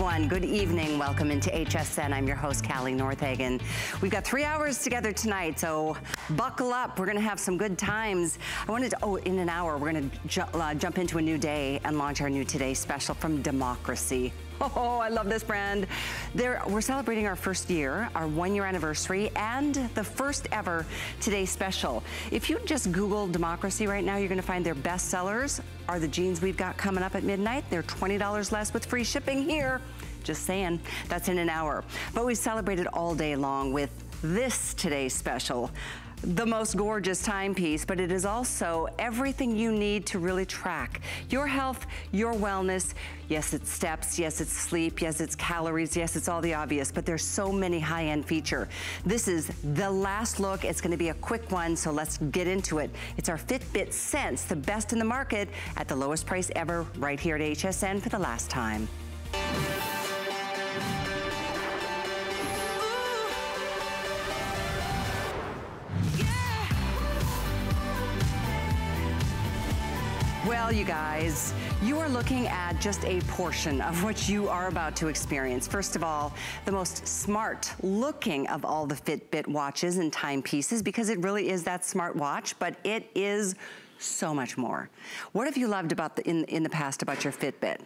everyone. Good evening. Welcome into HSN. I'm your host, Callie Northagen. We've got 3 hours together tonight, so buckle up. We're going to have some good times. I wanted to, in an hour, we're going to jump into a new day and launch our new Today special from Democracy. Oh, I love this brand. We're celebrating our first year, our 1 year anniversary, and the first ever Today special. If you just Google Democracy right now, you're gonna find their best sellers are the jeans we've got coming up at midnight. They're $20 less with free shipping here. Just saying, that's in an hour. But we celebrated all day long with this Today special. The most gorgeous timepiece, but it is also everything you need to really track your health, your wellness. Yes, it's steps, yes, it's sleep, yes, it's calories, yes, it's all the obvious, but there's so many high-end feature. This is the last look. It's gonna be a quick one, so let's get into it. It's our Fitbit Sense, the best in the market at the lowest price ever, right here at HSN for the last time. Well, you guys, you are looking at just a portion of what you are about to experience. First of all, the most smart looking of all the Fitbit watches and timepieces, because it really is that smart watch, but it is so much more. What have you loved about in the past about your Fitbit?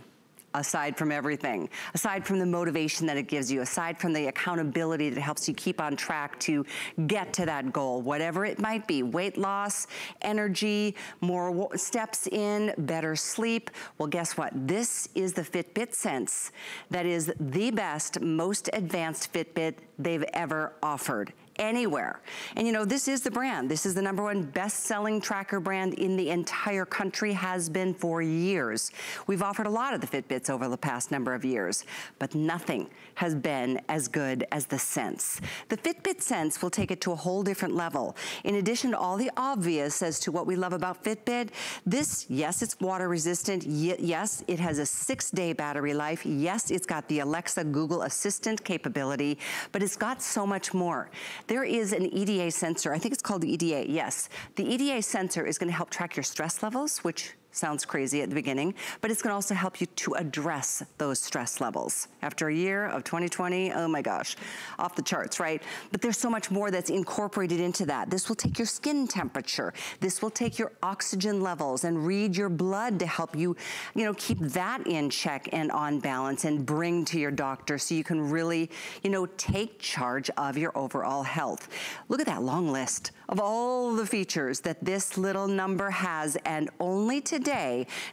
Aside from everything, aside from the motivation that it gives you, aside from the accountability that helps you keep on track to get to that goal, whatever it might be, weight loss, energy, more steps in, better sleep. Well, guess what? This is the Fitbit Sense that is the best, most advanced Fitbit they've ever offered. Anywhere. And you know, this is the brand. This is the #1 best-selling tracker brand in the entire country, has been for years. We've offered a lot of the Fitbits over the past number of years, but nothing has been as good as the Sense. The Fitbit Sense will take it to a whole different level. In addition to all the obvious as to what we love about Fitbit, this, yes, it's water resistant. Yes, it has a 6-day battery life. Yes, it's got the Alexa Google Assistant capability, but it's got so much more. There is an EDA sensor. I think it's called the EDA, yes. The EDA sensor is gonna help track your stress levels, which sounds crazy at the beginning, but it's gonna also help you to address those stress levels. After a year of 2020, oh my gosh, off the charts, right? But there's so much more that's incorporated into that. This will take your skin temperature. This will take your oxygen levels and read your blood to help you, keep that in check and on balance and bring to your doctor so you can really, take charge of your overall health. Look at that long list of all the features that this little number has, and only today.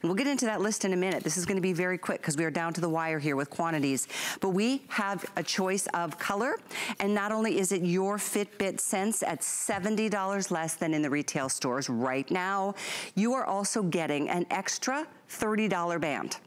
And we'll get into that list in a minute. This is going to be very quick because we are down to the wire here with quantities. But we have a choice of color, and not only is it your Fitbit Sense at $70 less than in the retail stores right now, you are also getting an extra $30 band.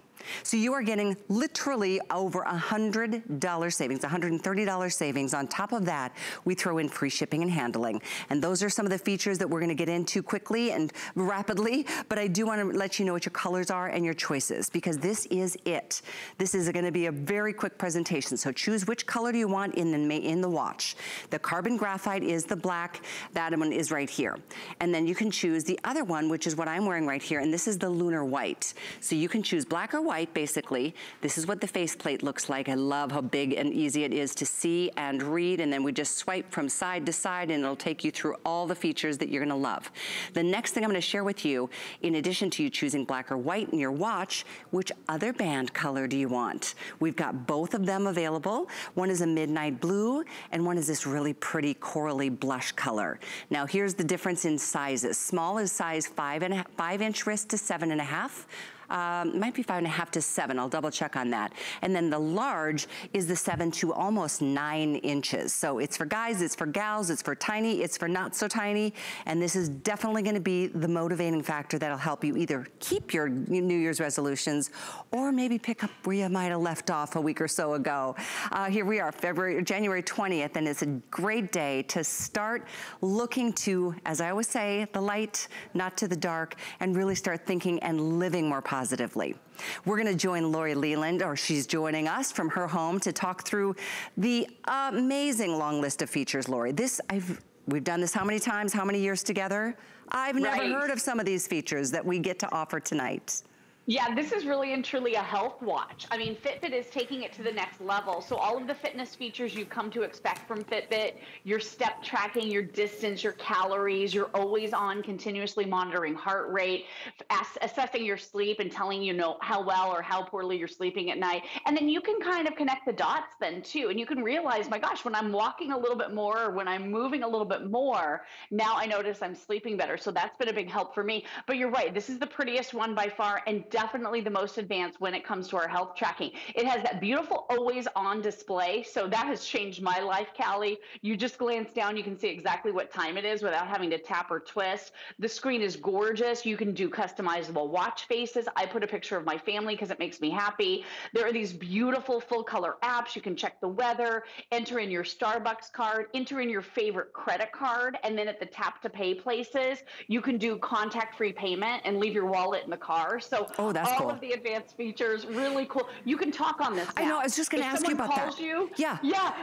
So you are getting literally over $100 savings, $130 savings. On top of that, we throw in free shipping and handling. And those are some of the features that we're gonna get into quickly and rapidly, but I do wanna let you know what your colors are and your choices, because this is it. This is gonna be a very quick presentation. So choose which color do you want in the watch. The carbon graphite is the black, that one is right here. And then you can choose the other one, which is what I'm wearing right here, and this is the lunar white. So you can choose black or white. Basically, this is what the faceplate looks like. I love how big and easy it is to see and read, and then we just swipe from side to side and it'll take you through all the features that you're gonna love. The next thing I'm gonna share with you, in addition to you choosing black or white in your watch, which other band color do you want? We've got both of them available. One is a midnight blue and one is this really pretty corally blush color. Now here's the difference in sizes. Small is size 5 inch wrist to 7.5. Might be 5.5 to 7. I'll double check on that. And then the large is the 7 to almost 9 inches. So it's for guys, it's for gals, it's for tiny, it's for not so tiny. And this is definitely going to be the motivating factor that'll help you either keep your New Year's resolutions or maybe pick up where you might have left off a week or so ago. Here we are, January 20th, and it's a great day to start looking to, as I always say, the light, not to the dark, and really start thinking and living more positively. We're gonna join Lori Leland, or she's joining us from her home to talk through the amazing long list of features. Lori, we've done this how many times, how many years together? I've never heard of some of these features that we get to offer tonight. Yeah, this is really and truly a health watch. I mean, Fitbit is taking it to the next level. So all of the fitness features you come to expect from Fitbit, your step tracking, your distance, your calories, you're always on continuously monitoring heart rate, assessing your sleep and telling you know how well or how poorly you're sleeping at night. And then you can kind of connect the dots then too. And you can realize, my gosh, when I'm walking a little bit more, or when I'm moving a little bit more, now I notice I'm sleeping better. So that's been a big help for me. But you're right, this is the prettiest one by far and definitely the most advanced when it comes to our health tracking. It has that beautiful always on display. So that has changed my life, Callie. You just glance down, you can see exactly what time it is without having to tap or twist. The screen is gorgeous. You can do customizable watch faces. I put a picture of my family because it makes me happy. There are these beautiful full color apps. You can check the weather, enter in your Starbucks card, enter in your favorite credit card, and then at the tap to pay places, you can do contact-free payment and leave your wallet in the car. So all of the advanced features, really cool. You can talk on this now. I know, I was just gonna ask you about that.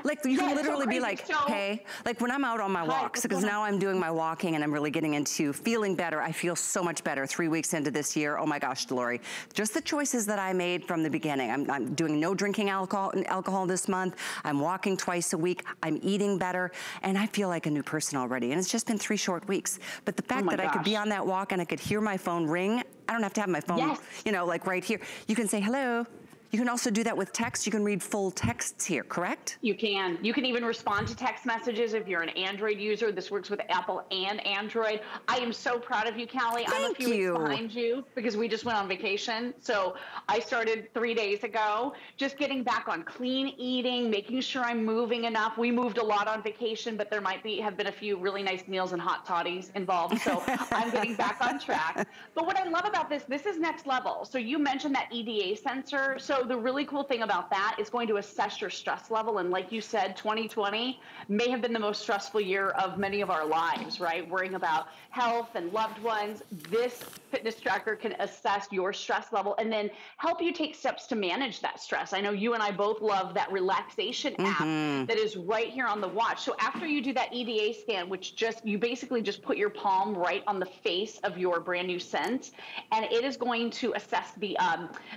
Like you can literally be like, hey, like when I'm out on my walks, because now I'm doing my walking and I'm really getting into feeling better. I feel so much better 3 weeks into this year. Oh my gosh, Lori, just the choices that I made from the beginning. I'm doing no drinking alcohol this month. I'm walking twice a week. I'm eating better. And I feel like a new person already. And it's just been 3 short weeks. But the fact that I could be on that walk and I could hear my phone ring, I don't have to have my phone, you know, like right here. You can say, hello. You can also do that with text. You can read full texts here, correct? You can. You can even respond to text messages if you're an Android user. This works with Apple and Android. I am so proud of you, Callie. I'm a few weeks behind you because we just went on vacation. So I started 3 days ago, just getting back on clean eating, making sure I'm moving enough. We moved a lot on vacation, but there might be have been a few really nice meals and hot toddies involved. So I'm getting back on track. But what I love about this, this is next level. So you mentioned that EDA sensor. So the really cool thing about that is going to assess your stress level. And like you said, 2020 may have been the most stressful year of many of our lives, right? Worrying about health and loved ones. This fitness tracker can assess your stress level and then help you take steps to manage that stress. I know you and I both love that relaxation app that is right here on the watch. So after you do that EDA scan, which just, you basically just put your palm right on the face of your brand new Sense, and it is going to assess the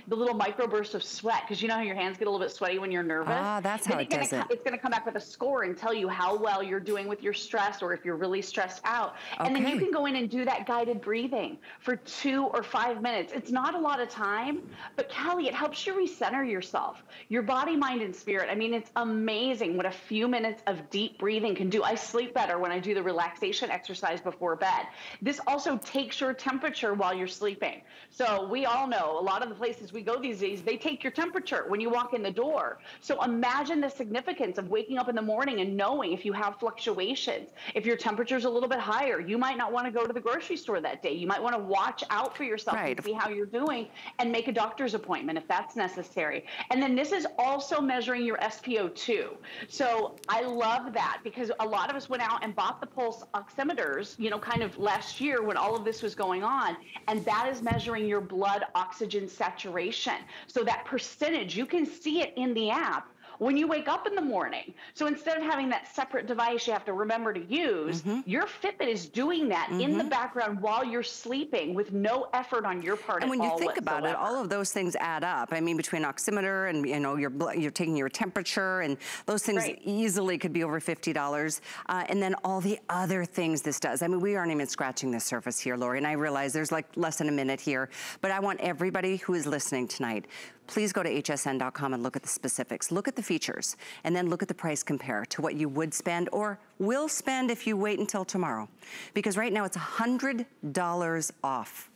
little microbursts of sweat, because you know how your hands get a little bit sweaty when you're nervous. Ah, that's how it does it. It's going to come back with a score and tell you how well you're doing with your stress, or if you're really stressed out. And then you can go in and do that guided breathing for 2 or 5 minutes. It's not a lot of time, but Callie, it helps you recenter yourself, your body, mind, and spirit. I mean, it's amazing what a few minutes of deep breathing can do. I sleep better when I do the relaxation exercise before bed. This also takes your temperature while you're sleeping. So we all know a lot of the places we go these days, they take your temperature when you walk in the door. So imagine the significance of waking up in the morning and knowing if you have fluctuations. If your temperature's a little bit higher, you might not want to go to the grocery store that day. You might want to watch out for yourself and see how you're doing and make a doctor's appointment if that's necessary. And then this is also measuring your SpO2. So I love that because a lot of us went out and bought the pulse oximeters, you know, kind of last year when all of this was going on. And that is measuring your blood oxygen saturation. So that percentage, you can see it in the app when you wake up in the morning. So instead of having that separate device you have to remember to use, your Fitbit is doing that in the background while you're sleeping with no effort on your part. And when you think about it, all of those things add up. I mean, between oximeter and, you know, you're taking your temperature and those things easily could be over $50. And then all the other things this does. I mean, we aren't even scratching the surface here, Lori, and I realize there's like less than a minute here, but I want everybody who is listening tonight, please go to hsn.com and look at the specifics. Look at the features and then look at the price compare to what you would spend or will spend if you wait until tomorrow. Because right now it's $100 off.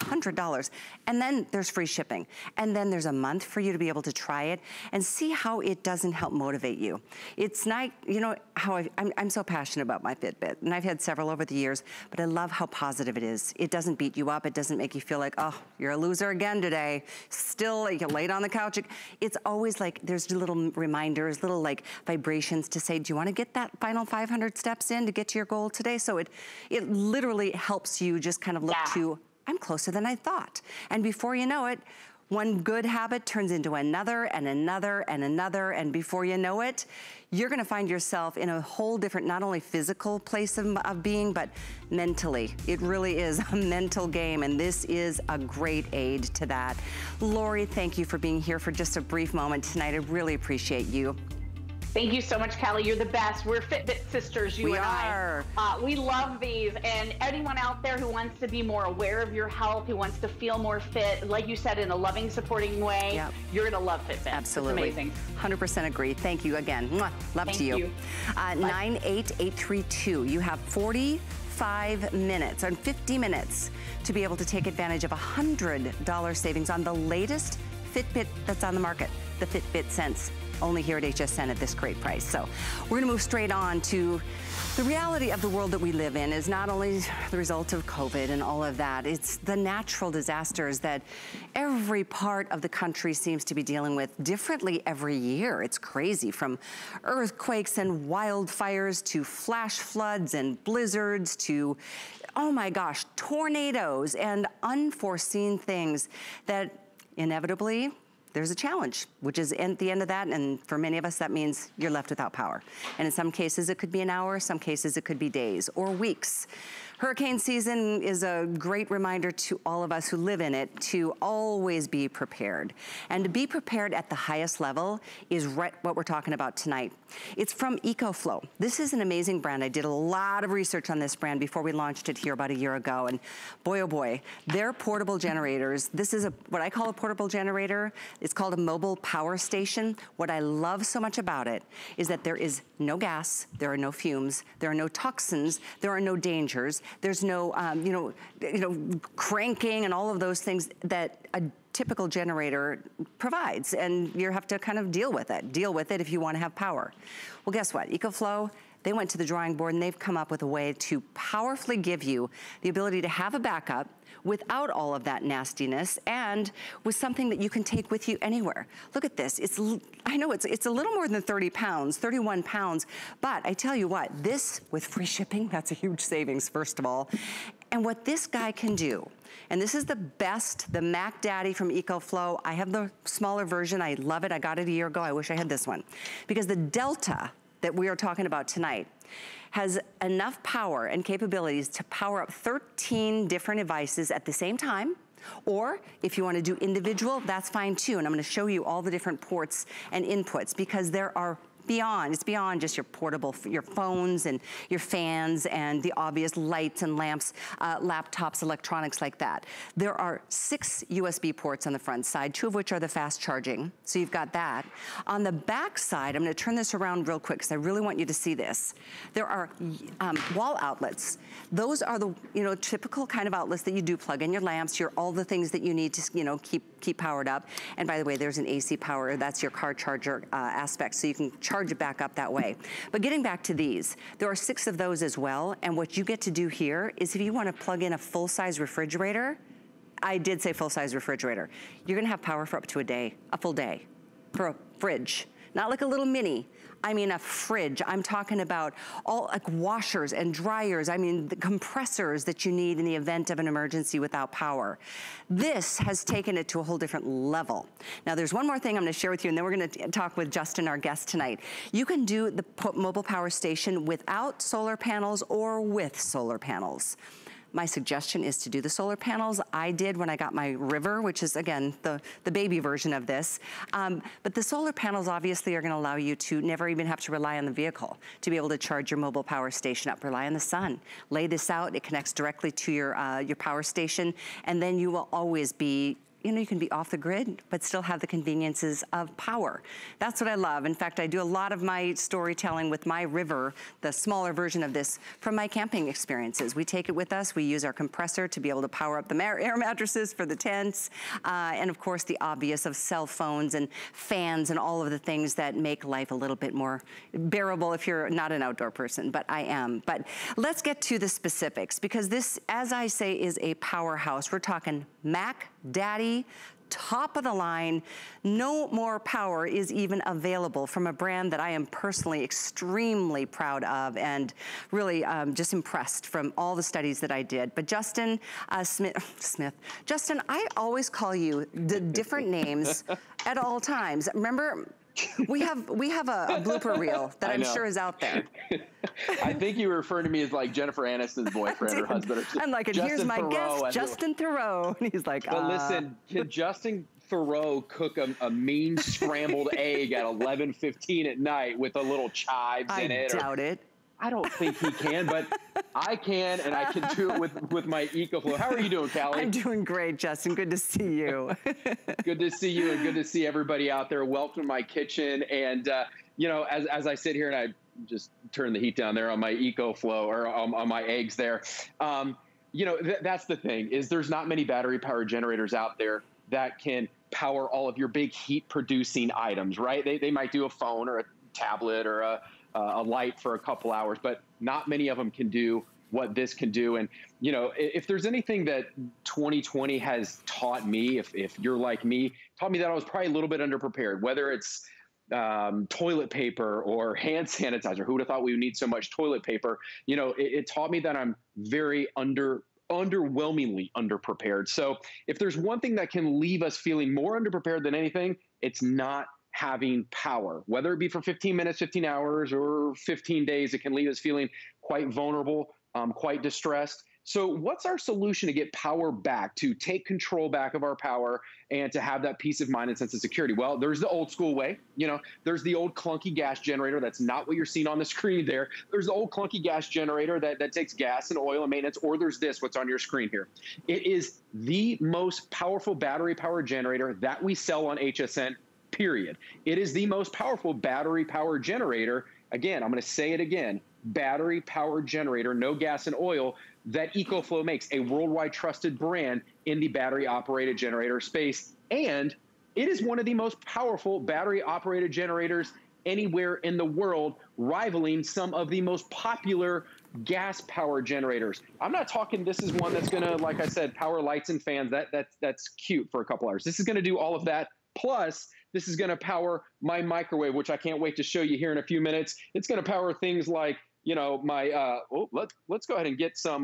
$100. And then there's free shipping. And then there's a month for you to be able to try it and see how it doesn't help motivate you. It's not, you know, how I'm so passionate about my Fitbit, and I've had several over the years, but I love how positive it is. It doesn't beat you up. It doesn't make you feel like, oh, you're a loser again today. Still, you're laid on the couch. It's always like there's little reminders, little like vibrations to say, do you want to get that final 500 steps in to get to your goal today? So it literally helps you just kind of look to, I'm closer than I thought. And before you know it, One good habit turns into another and another and another, and before you know it, you're gonna find yourself in a whole different, not only physical place of being, but mentally. It really is a mental game, and this is a great aid to that. Lori, thank you for being here for just a brief moment tonight. I really appreciate you. Thank you so much, Callie. You're the best. We're Fitbit sisters, you and I. We love these. And anyone out there who wants to be more aware of your health, who wants to feel more fit, like you said, in a loving, supporting way, yep, you're going to love Fitbit. Absolutely. It's amazing. 100% agree. Thank you again. Mwah. Love Thank to you. 98832. You have 45 minutes and 50 minutes to be able to take advantage of $100 savings on the latest Fitbit that's on the market, the Fitbit Sense. Only here at HSN at this great price. So we're gonna move straight on to the reality of the world that we live in is not only the result of COVID and all of that, it's the natural disasters that every part of the country seems to be dealing with differently every year. It's crazy, from earthquakes and wildfires to flash floods and blizzards to, oh my gosh, tornadoes and unforeseen things that inevitably there's a challenge, which is at the end of that, and for many of us, that means you're left without power. And in some cases, it could be an hour, some cases it could be days or weeks. Hurricane season is a great reminder to all of us who live in it to always be prepared. And to be prepared at the highest level is right what we're talking about tonight. It's from EcoFlow. This is an amazing brand. I did a lot of research on this brand before we launched it here about a year ago. And boy, oh boy, their portable generators. This is what I call a portable generator. It's called a mobile power station. What I love so much about it is that there is no gas, there are no fumes, there are no toxins, there are no dangers. There's no, cranking and all of those things that a typical generator provides, and you have to kind of deal with it if you want to have power. Well, guess what? EcoFlow, they went to the drawing board and they've come up with a way to powerfully give you the ability to have a backup without all of that nastiness and with something that you can take with you anywhere. Look at this. It's, I know it's a little more than 30 pounds, 31 pounds, but I tell you what, this with free shipping, that's a huge savings, first of all. And what this guy can do, and this is the best, the Mac Daddy from EcoFlow. I have the smaller version. I love it. I got it a year ago. I wish I had this one, because the Delta that we are talking about tonight has enough power and capabilities to power up 13 different devices at the same time. Or if you want to do individual, that's fine too. And I'm going to show you all the different ports and inputs, because there are it's beyond just your portable, your phones and your fans and the obvious lights and lamps, laptops, electronics like that. There are 6 USB ports on the front side, 2 of which are the fast charging. So you've got that. On the back side, I'm gonna turn this around real quick because I really want you to see this. There are wall outlets. Those are the typical kind of outlets that you do plug in your lamps, all the things that you need to keep powered up. And by the way, there's an AC power. That's your car charger aspect. So you can charge it back up that way. But getting back to these, there are 6 of those as well. And what you get to do here is if you want to plug in a full-size refrigerator, I did say full-size refrigerator, you're going to have power for up to a day, a full day, for a fridge. Not like a little mini. I mean a fridge. I'm talking about all like washers and dryers. I mean the compressors that you need in the event of an emergency without power. This has taken it to a whole different level. Now there's one more thing I'm gonna share with you, and then we're gonna talk with Justin, our guest tonight. You can do the mobile power station without solar panels or with solar panels. My suggestion is to do the solar panels. I did when I got my River, which is again, the baby version of this. But the solar panels obviously are gonna allow you to never even have to rely on the vehicle to be able to charge your mobile power station up, rely on the sun. Lay this out, it connects directly to your power station, and then you will always be, you can be off the grid, but still have the conveniences of power. That's what I love. In fact, I do a lot of my storytelling with my River, the smaller version of this, from my camping experiences. We take it with us. We use our compressor to be able to power up the air mattresses for the tents. And of course, the obvious of cell phones and fans and all of the things that make life a little bit more bearable if you're not an outdoor person, but I am. But let's get to the specifics, because this, as I say, is a powerhouse. We're talking Mac Daddy top of the line. No more power is even available from a brand that I am personally extremely proud of and really just impressed from all the studies that I did. But Justin Smith, Justin, I always call you the different names at all times. Remember, we have a blooper reel that I'm sure is out there. I think you refer to me as like Jennifer Aniston's boyfriend or husband. Or I'm like, Justin here's my guest, Justin Theroux. And he's like, But listen, can Justin Theroux cook a mean scrambled egg at 11:15 at night with a little chives in it? I doubt it. I don't think he can, but I can, and I can do it with my EcoFlow. How are you doing, Callie? I'm doing great, Justin. Good to see you. Good to see you, and good to see everybody out there. Welcome to my kitchen. And, you know, as I sit here, and I just turn the heat down there on my EcoFlow, or on my eggs there, you know, that's the thing, is there's not many battery-powered generators out there that can power all of your big heat-producing items, right? They might do a phone or a tablet or a light for a couple hours, but not many of them can do what this can do. And, you know, if there's anything that 2020 has taught me, if you're like me, taught me that I was probably a little bit underprepared, whether it's toilet paper or hand sanitizer. Who would have thought we would need so much toilet paper? You know, it taught me that I'm very underwhelmingly underprepared. So if there's one thing that can leave us feeling more underprepared than anything, it's not having power, whether it be for 15 minutes, 15 hours, or 15 days, it can leave us feeling quite vulnerable, quite distressed. So what's our solution to get power back, to take control back of our power, and to have that peace of mind and sense of security? Well, there's the old school way. You know, there's the old clunky gas generator. That's not what you're seeing on the screen there. There's the old clunky gas generator that takes gas and oil and maintenance, or there's this, what's on your screen here. It is the most powerful battery power generator that we sell on HSN. Period. It is the most powerful battery power generator. Again, I'm going to say it again, battery power generator, no gas and oil, that EcoFlow makes, a worldwide trusted brand in the battery operated generator space. And it is one of the most powerful battery operated generators anywhere in the world, rivaling some of the most popular gas power generators. I'm not talking this is one that's going to, like I said, power lights and fans. That's cute for a couple hours. This is going to do all of that. Plus, this is going to power my microwave, which I can't wait to show you here in a few minutes. It's going to power things like, you know, my let's go ahead and get some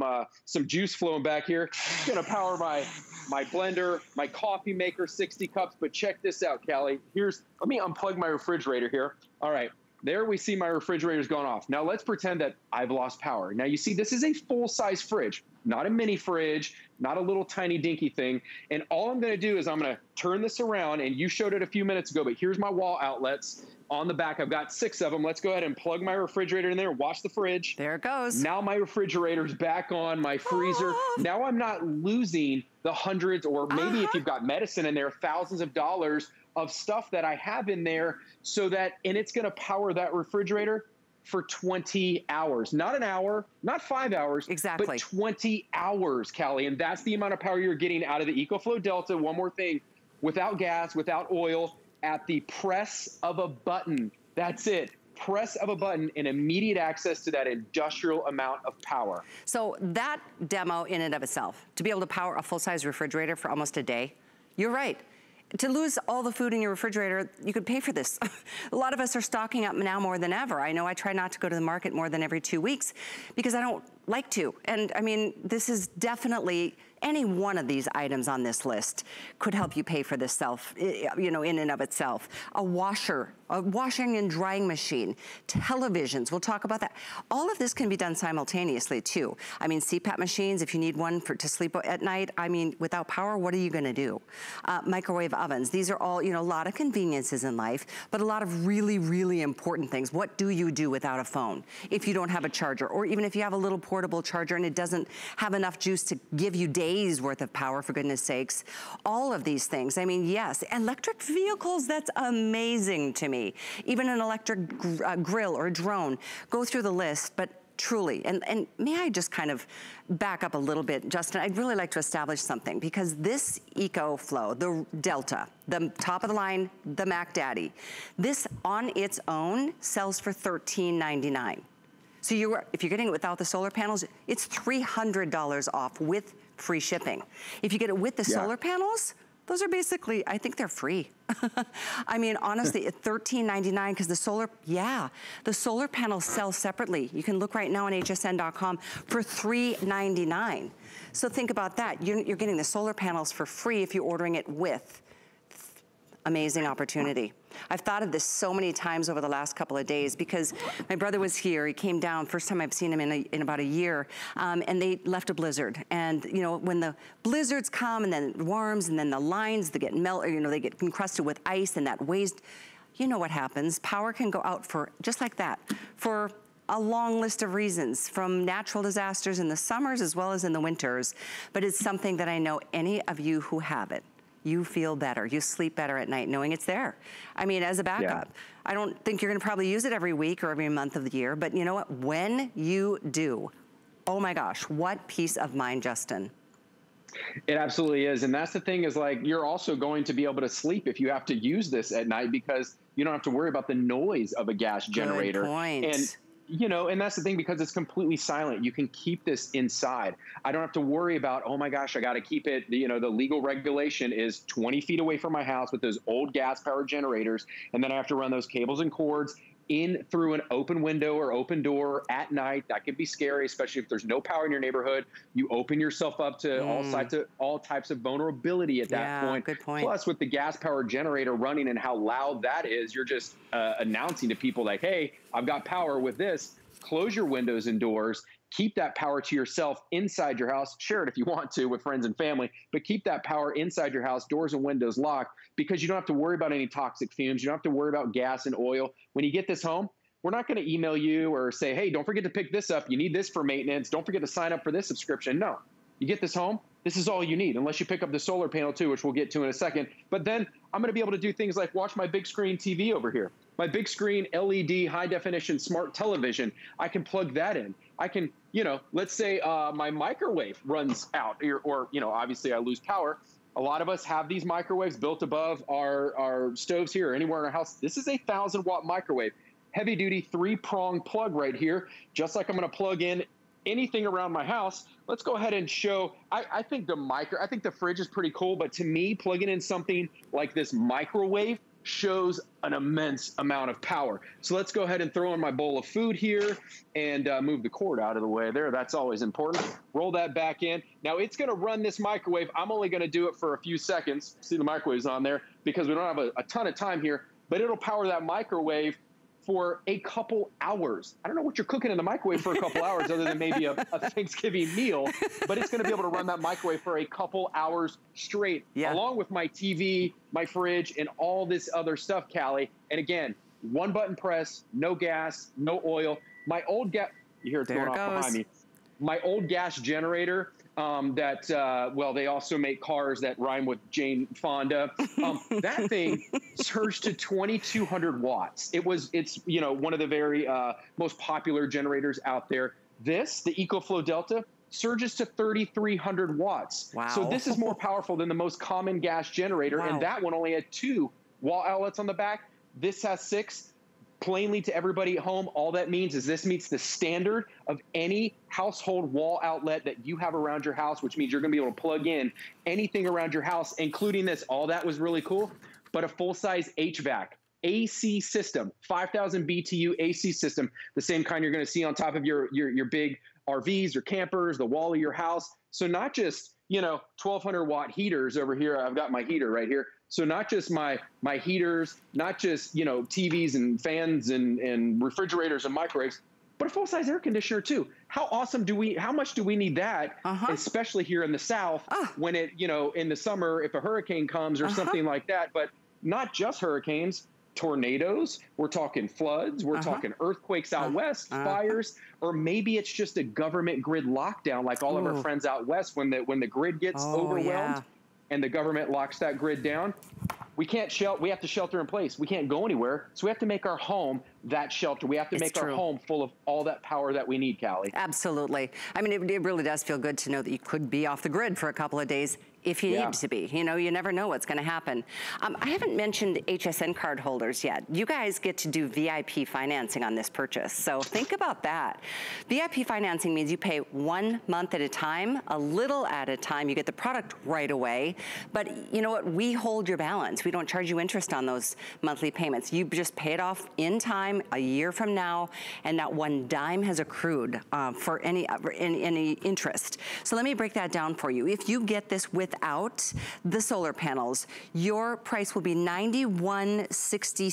juice flowing back here. It's going to power my blender, my coffee maker, 60 cups. But check this out, Callie. Let me unplug my refrigerator here. All right, there we see my refrigerator's gone off. Now let's pretend that I've lost power. Now you see, this is a full-size fridge, not a mini fridge, not a little tiny dinky thing. And all I'm going to do is I'm going to turn this around, and you showed it a few minutes ago, but here's my wall outlets on the back. I've got 6 of them. Let's go ahead and plug my refrigerator in there. Watch the fridge. There it goes. Now my refrigerator's back on, my freezer. Now I'm not losing the hundreds, or maybe if you've got medicine in there, thousands of dollars of stuff that I have in there, so that, and it's going to power that refrigerator for 20 hours, not an hour, not 5 hours, exactly, but 20 hours, Callie. And that's the amount of power you're getting out of the EcoFlow Delta. One more thing, without gas, without oil, at the press of a button. That's it. Press of a button and immediate access to that industrial amount of power. So that demo in and of itself, to be able to power a full-size refrigerator for almost a day, you're right. To lose all the food in your refrigerator, you could pay for this. A lot of us are stocking up now more than ever. I know I try not to go to the market more than every 2 weeks because I don't like to. And I mean, this is definitely, any one of these items on this list could help you pay for this you know, in and of itself. A washer, a washing and drying machine, televisions, we'll talk about that. All of this can be done simultaneously too. I mean, CPAP machines, if you need one to sleep at night, I mean, without power, what are you gonna do? Microwave ovens, these are all, you know, a lot of conveniences in life, but a lot of really, really important things. What do you do without a phone if you don't have a charger, or even if you have a little portable charger and it doesn't have enough juice to give you days worth of power, for goodness sakes? All of these things, I mean, yes, electric vehicles, that's amazing to me. Even an electric grill or a drone. Go through the list, but truly, and may I just kind of back up a little bit, Justin? I'd really like to establish something, because this EcoFlow, the Delta, the top of the line, the Mac Daddy, this on its own sells for $13.99. So if you're getting it without the solar panels, it's $300 off with free shipping. If you get it with the solar panels, those are basically, I think they're free. I mean, honestly, at $13.99, because the solar panels sell separately. You can look right now on hsn.com for $3.99. So think about that. You're getting the solar panels for free if you're ordering it with. Amazing opportunity. I've thought of this so many times over the last couple of days because my brother was here. He came down, first time I've seen him in about a year, and they left a blizzard. And you know, when the blizzards come and then it warms and then the lines, they get melted, you know, they get encrusted with ice and that waste, you know what happens. Power can go out for, just like that, for a long list of reasons, from natural disasters in the summers as well as in the winters. But it's something that I know any of you who have it, you feel better, you sleep better at night knowing it's there. I mean, as a backup. Yeah. I don't think you're gonna probably use it every week or every month of the year, but you know what, when you do, oh my gosh, what peace of mind, Justin. It absolutely is, and that's the thing is, like, you're also going to be able to sleep if you have to use this at night because you don't have to worry about the noise of a gas generator. Good point. And, you know, and that's the thing, because it's completely silent. You can keep this inside. I don't have to worry about, oh my gosh, I got to keep it. You know, the legal regulation is 20 feet away from my house with those old gas power generators. And then I have to run those cables and cords in through an open window or open door at night. That could be scary, especially if there's no power in your neighborhood. You open yourself up to all types of vulnerability at that point. Good point. Plus, with the gas power generator running and how loud that is, you're just announcing to people like, hey, I've got power with this. Close your windows and doors. Keep that power to yourself inside your house. Share it if you want to with friends and family, but keep that power inside your house, doors and windows locked, because you don't have to worry about any toxic fumes. You don't have to worry about gas and oil. When you get this home, we're not going to email you or say, hey, don't forget to pick this up. You need this for maintenance. Don't forget to sign up for this subscription. No, you get this home. This is all you need, unless you pick up the solar panel too, which we'll get to in a second. But then I'm going to be able to do things like watch my big screen TV over here. My big screen LED high definition smart television, I can plug that in. I can, you know, let's say my microwave runs out or, you know, obviously I lose power. A lot of us have these microwaves built above our stoves here or anywhere in our house. This is a 1,000-watt microwave, heavy duty 3-prong plug right here. Just like I'm gonna plug in anything around my house. Let's go ahead and show, I think the fridge is pretty cool, but to me, plugging in something like this microwave shows an immense amount of power. So let's go ahead and throw in my bowl of food here and move the cord out of the way there. That's always important. Roll that back in. Now it's gonna run this microwave. I'm only gonna do it for a few seconds. See, the microwave's on there because we don't have a ton of time here, but it'll power that microwave for a couple hours. I don't know what you're cooking in the microwave for a couple hours other than maybe a Thanksgiving meal, but it's gonna be able to run that microwave for a couple hours straight, along with my TV, my fridge, and all this other stuff, Callie. And again, one button press, no gas, no oil. My old gas, you hear it's going off behind me. My old gas generator, well, they also make cars that rhyme with Jane Fonda. That thing surged to 2,200 watts. It's you know, one of the very most popular generators out there. This, the EcoFlow Delta, surges to 3,300 watts. Wow. So this is more powerful than the most common gas generator. Wow. And that one only had 2 wall outlets on the back. This has 6. Plainly to everybody at home, all that means is this meets the standard of any household wall outlet that you have around your house, which means you're gonna be able to plug in anything around your house, including this. All that was really cool, but a full-size HVAC, AC system, 5,000 BTU AC system, the same kind you're gonna see on top of your big RVs, your campers, the wall of your house. So not just, you know, 1,200 watt heaters over here. I've got my heater right here. So not just my heaters, not just, you know, TVs and fans and refrigerators and microwaves, but a full-size air conditioner too. How awesome do we, how much do we need that, especially here in the South when it, you know, in the summer, if a hurricane comes or something like that, but not just hurricanes, tornadoes, we're talking floods, we're talking earthquakes out west, fires, or maybe it's just a government grid lockdown like all of our friends out west when the grid gets overwhelmed. Yeah. And the government locks that grid down, we have to shelter in place. We can't go anywhere, so we have to make our home that shelter. We have to make our home full of all that power that we need, Callie. Absolutely. I mean, it really does feel good to know that you could be off the grid for a couple of days if you need to be. You know, you never know what's going to happen. I haven't mentioned HSN card holders yet. You guys get to do VIP financing on this purchase, so think about that. VIP financing means you pay 1 month at a time, a little at a time. You get the product right away, but you know what? We hold your balance. We don't charge you interest on those monthly payments. You just pay it off in time, a year from now, and not one dime has accrued for any interest. So let me break that down for you. If you get this with without the solar panels, your price will be $91.66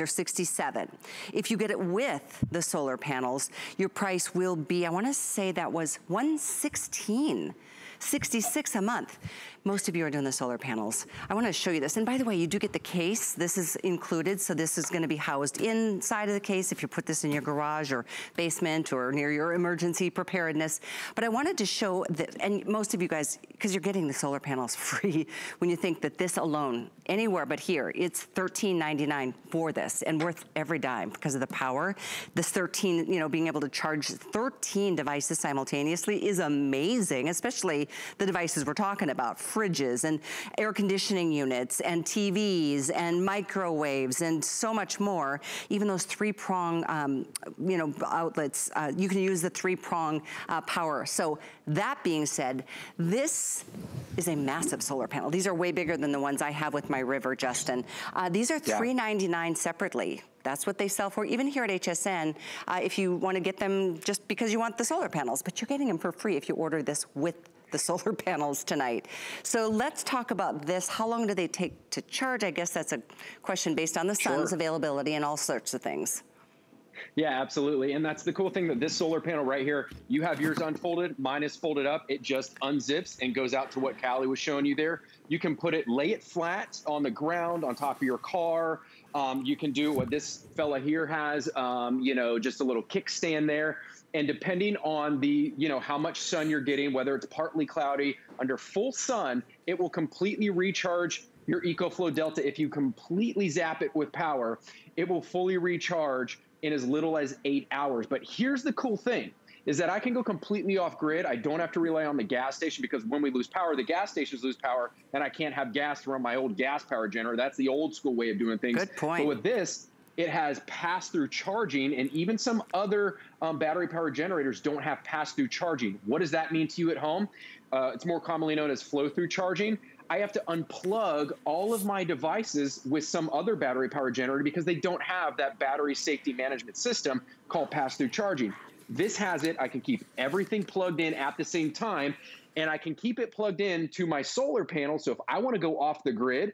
or $67. If you get it with the solar panels, your price will be, I want to say that was $116.66 a month. Most of you are doing the solar panels. I want to show you this. And by the way, you do get the case. This is included, so this is going to be housed inside of the case if you put this in your garage or basement or near your emergency preparedness. But I wanted to show that, and most of you guys, because you're getting the solar panels free, when you think that this alone, anywhere but here, it's $13.99 for this and worth every dime because of the power. This 13, you know, being able to charge 13 devices simultaneously is amazing, especially the devices we're talking about. Fridges and air conditioning units and TVs and microwaves and so much more. Even those three-prong, you know, outlets, you can use the three-prong power. So that being said, this is a massive solar panel. These are way bigger than the ones I have with my River, Justin. These are $3.99 separately. That's what they sell for, even here at HSN, if you want to get them just because you want the solar panels, but you're getting them for free if you order this with the solar panels tonight. So let's talk about this. How long do they take to charge? I guess that's a question based on the sun's availability and all sorts of things. Yeah, absolutely. And that's the cool thing, that this solar panel right here, you have yours unfolded, mine is folded up. It just unzips and goes out to what Callie was showing you there. You can put it, lay it flat on the ground, on top of your car. You can do what this fella here has, you know, just a little kickstand there. And depending on the, you know, how much sun you're getting, whether it's partly cloudy, under full sun, it will completely recharge your EcoFlow Delta. If you completely zap it with power, it will fully recharge in as little as 8 hours. But here's the cool thing, is that I can go completely off grid. I don't have to rely on the gas station, because when we lose power, the gas stations lose power, and I can't have gas to run my old gas power generator. That's the old school way of doing things. Good point. But with this, it has pass-through charging, and even some other battery power generators don't have pass-through charging. What does that mean to you at home? It's more commonly known as flow-through charging. I have to unplug all of my devices with some other battery power generator because they don't have that battery safety management system called pass-through charging. This has it. I can keep everything plugged in at the same time, and I can keep it plugged in to my solar panel. So if I want to go off the grid,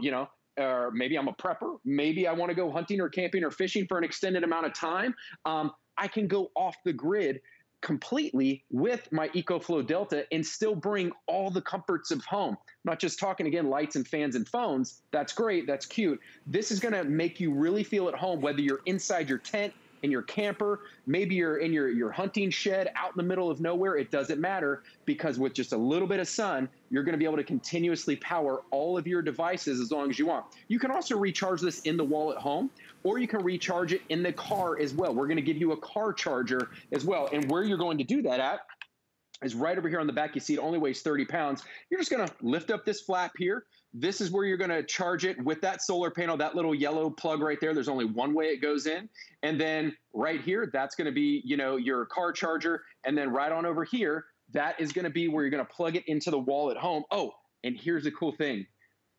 you know, or maybe I'm a prepper, maybe I want to go hunting or camping or fishing for an extended amount of time, I can go off the grid completely with my EcoFlow Delta and still bring all the comforts of home. I'm not just talking, again, lights and fans and phones. That's great. That's cute. This is going to make you really feel at home, whether you're inside your tent, in your camper, maybe you're in your hunting shed out in the middle of nowhere. It doesn't matter, because with just a little bit of sun, you're going to be able to continuously power all of your devices as long as you want. You can also recharge this in the wall at home, or you can recharge it in the car as well. We're going to give you a car charger as well. And where you're going to do that at is right over here on the back. You see it only weighs 30 pounds. You're just going to lift up this flap here. This is where you're going to charge it with that solar panel, that little yellow plug right there. There's only one way it goes in. And then right here, that's going to be, you know, your car charger. And then right on over here, that is going to be where you're going to plug it into the wall at home. Oh, and here's the cool thing.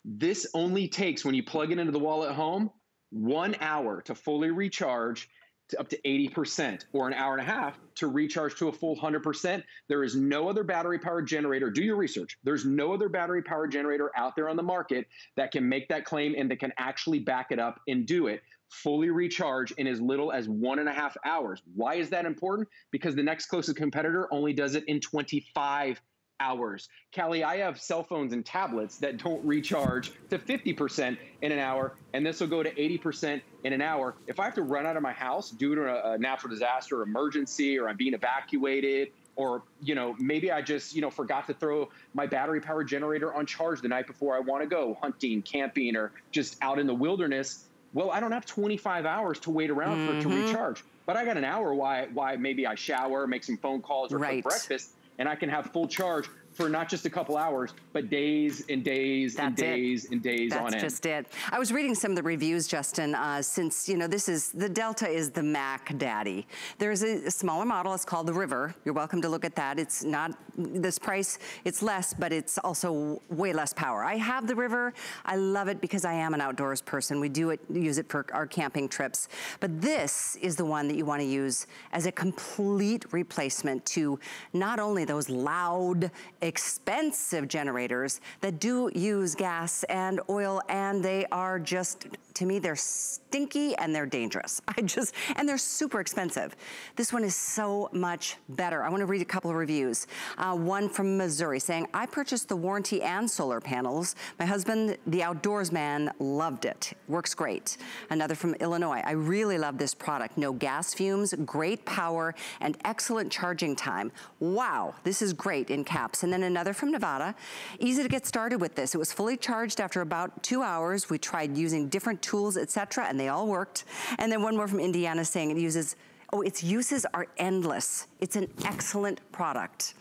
This only takes, when you plug it into the wall at home, 1 hour to fully recharge, to up to 80%, or an hour and a half to recharge to a full 100%. There is no other battery power generator. Do your research. There's no other battery power generator out there on the market that can make that claim and that can actually back it up and do it. Fully recharge in as little as 1.5 hours. Why is that important? Because the next closest competitor only does it in 25 hours. Callie, I have cell phones and tablets that don't recharge to 50% in an hour, and this will go to 80% in an hour. If I have to run out of my house due to a natural disaster, or emergency, or I'm being evacuated, or, you know, maybe I just, you know, forgot to throw my battery power generator on charge the night before I want to go hunting, camping, or just out in the wilderness, Well, I don't have 25 hours to wait around for it to recharge, but I got an hour why maybe I shower, make some phone calls or cook breakfast, and I can have full charge for not just a couple hours, but days and days and days on end. That's just it. I was reading some of the reviews, Justin, since, you know, this is, the Delta is the Mac daddy. There's a smaller model, it's called the River. You're welcome to look at that. It's not this price, it's less, but it's also way less power. I have the River, I love it because I am an outdoors person. We do use it for our camping trips. But this is the one that you wanna use as a complete replacement to not only those loud, expensive generators that do use gas and oil, and they are just, to me, they're stinky and they're dangerous. And they're super expensive. This one is so much better. I want to read a couple of reviews. One from Missouri saying, I purchased the warranty and solar panels. My husband, the outdoors man, loved it. Works great. Another from Illinois. I really love this product. No gas fumes, great power, and excellent charging time. Wow, this is great in caps. And then another from Nevada. Easy to get started with this. It was fully charged after about 2 hours. We tried using different tools, etc., and they all worked. And then one more from Indiana saying it uses, oh, its uses are endless. It's an excellent product.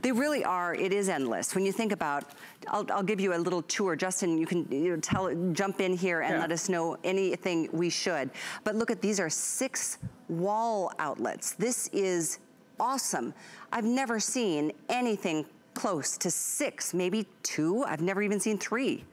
They really are, it is endless. When you think about, I'll give you a little tour. Justin, you can jump in here and let us know anything we should. But look at, these are 6 wall outlets. This is awesome. I've never seen anything close to 6, maybe 2. I've never even seen 3.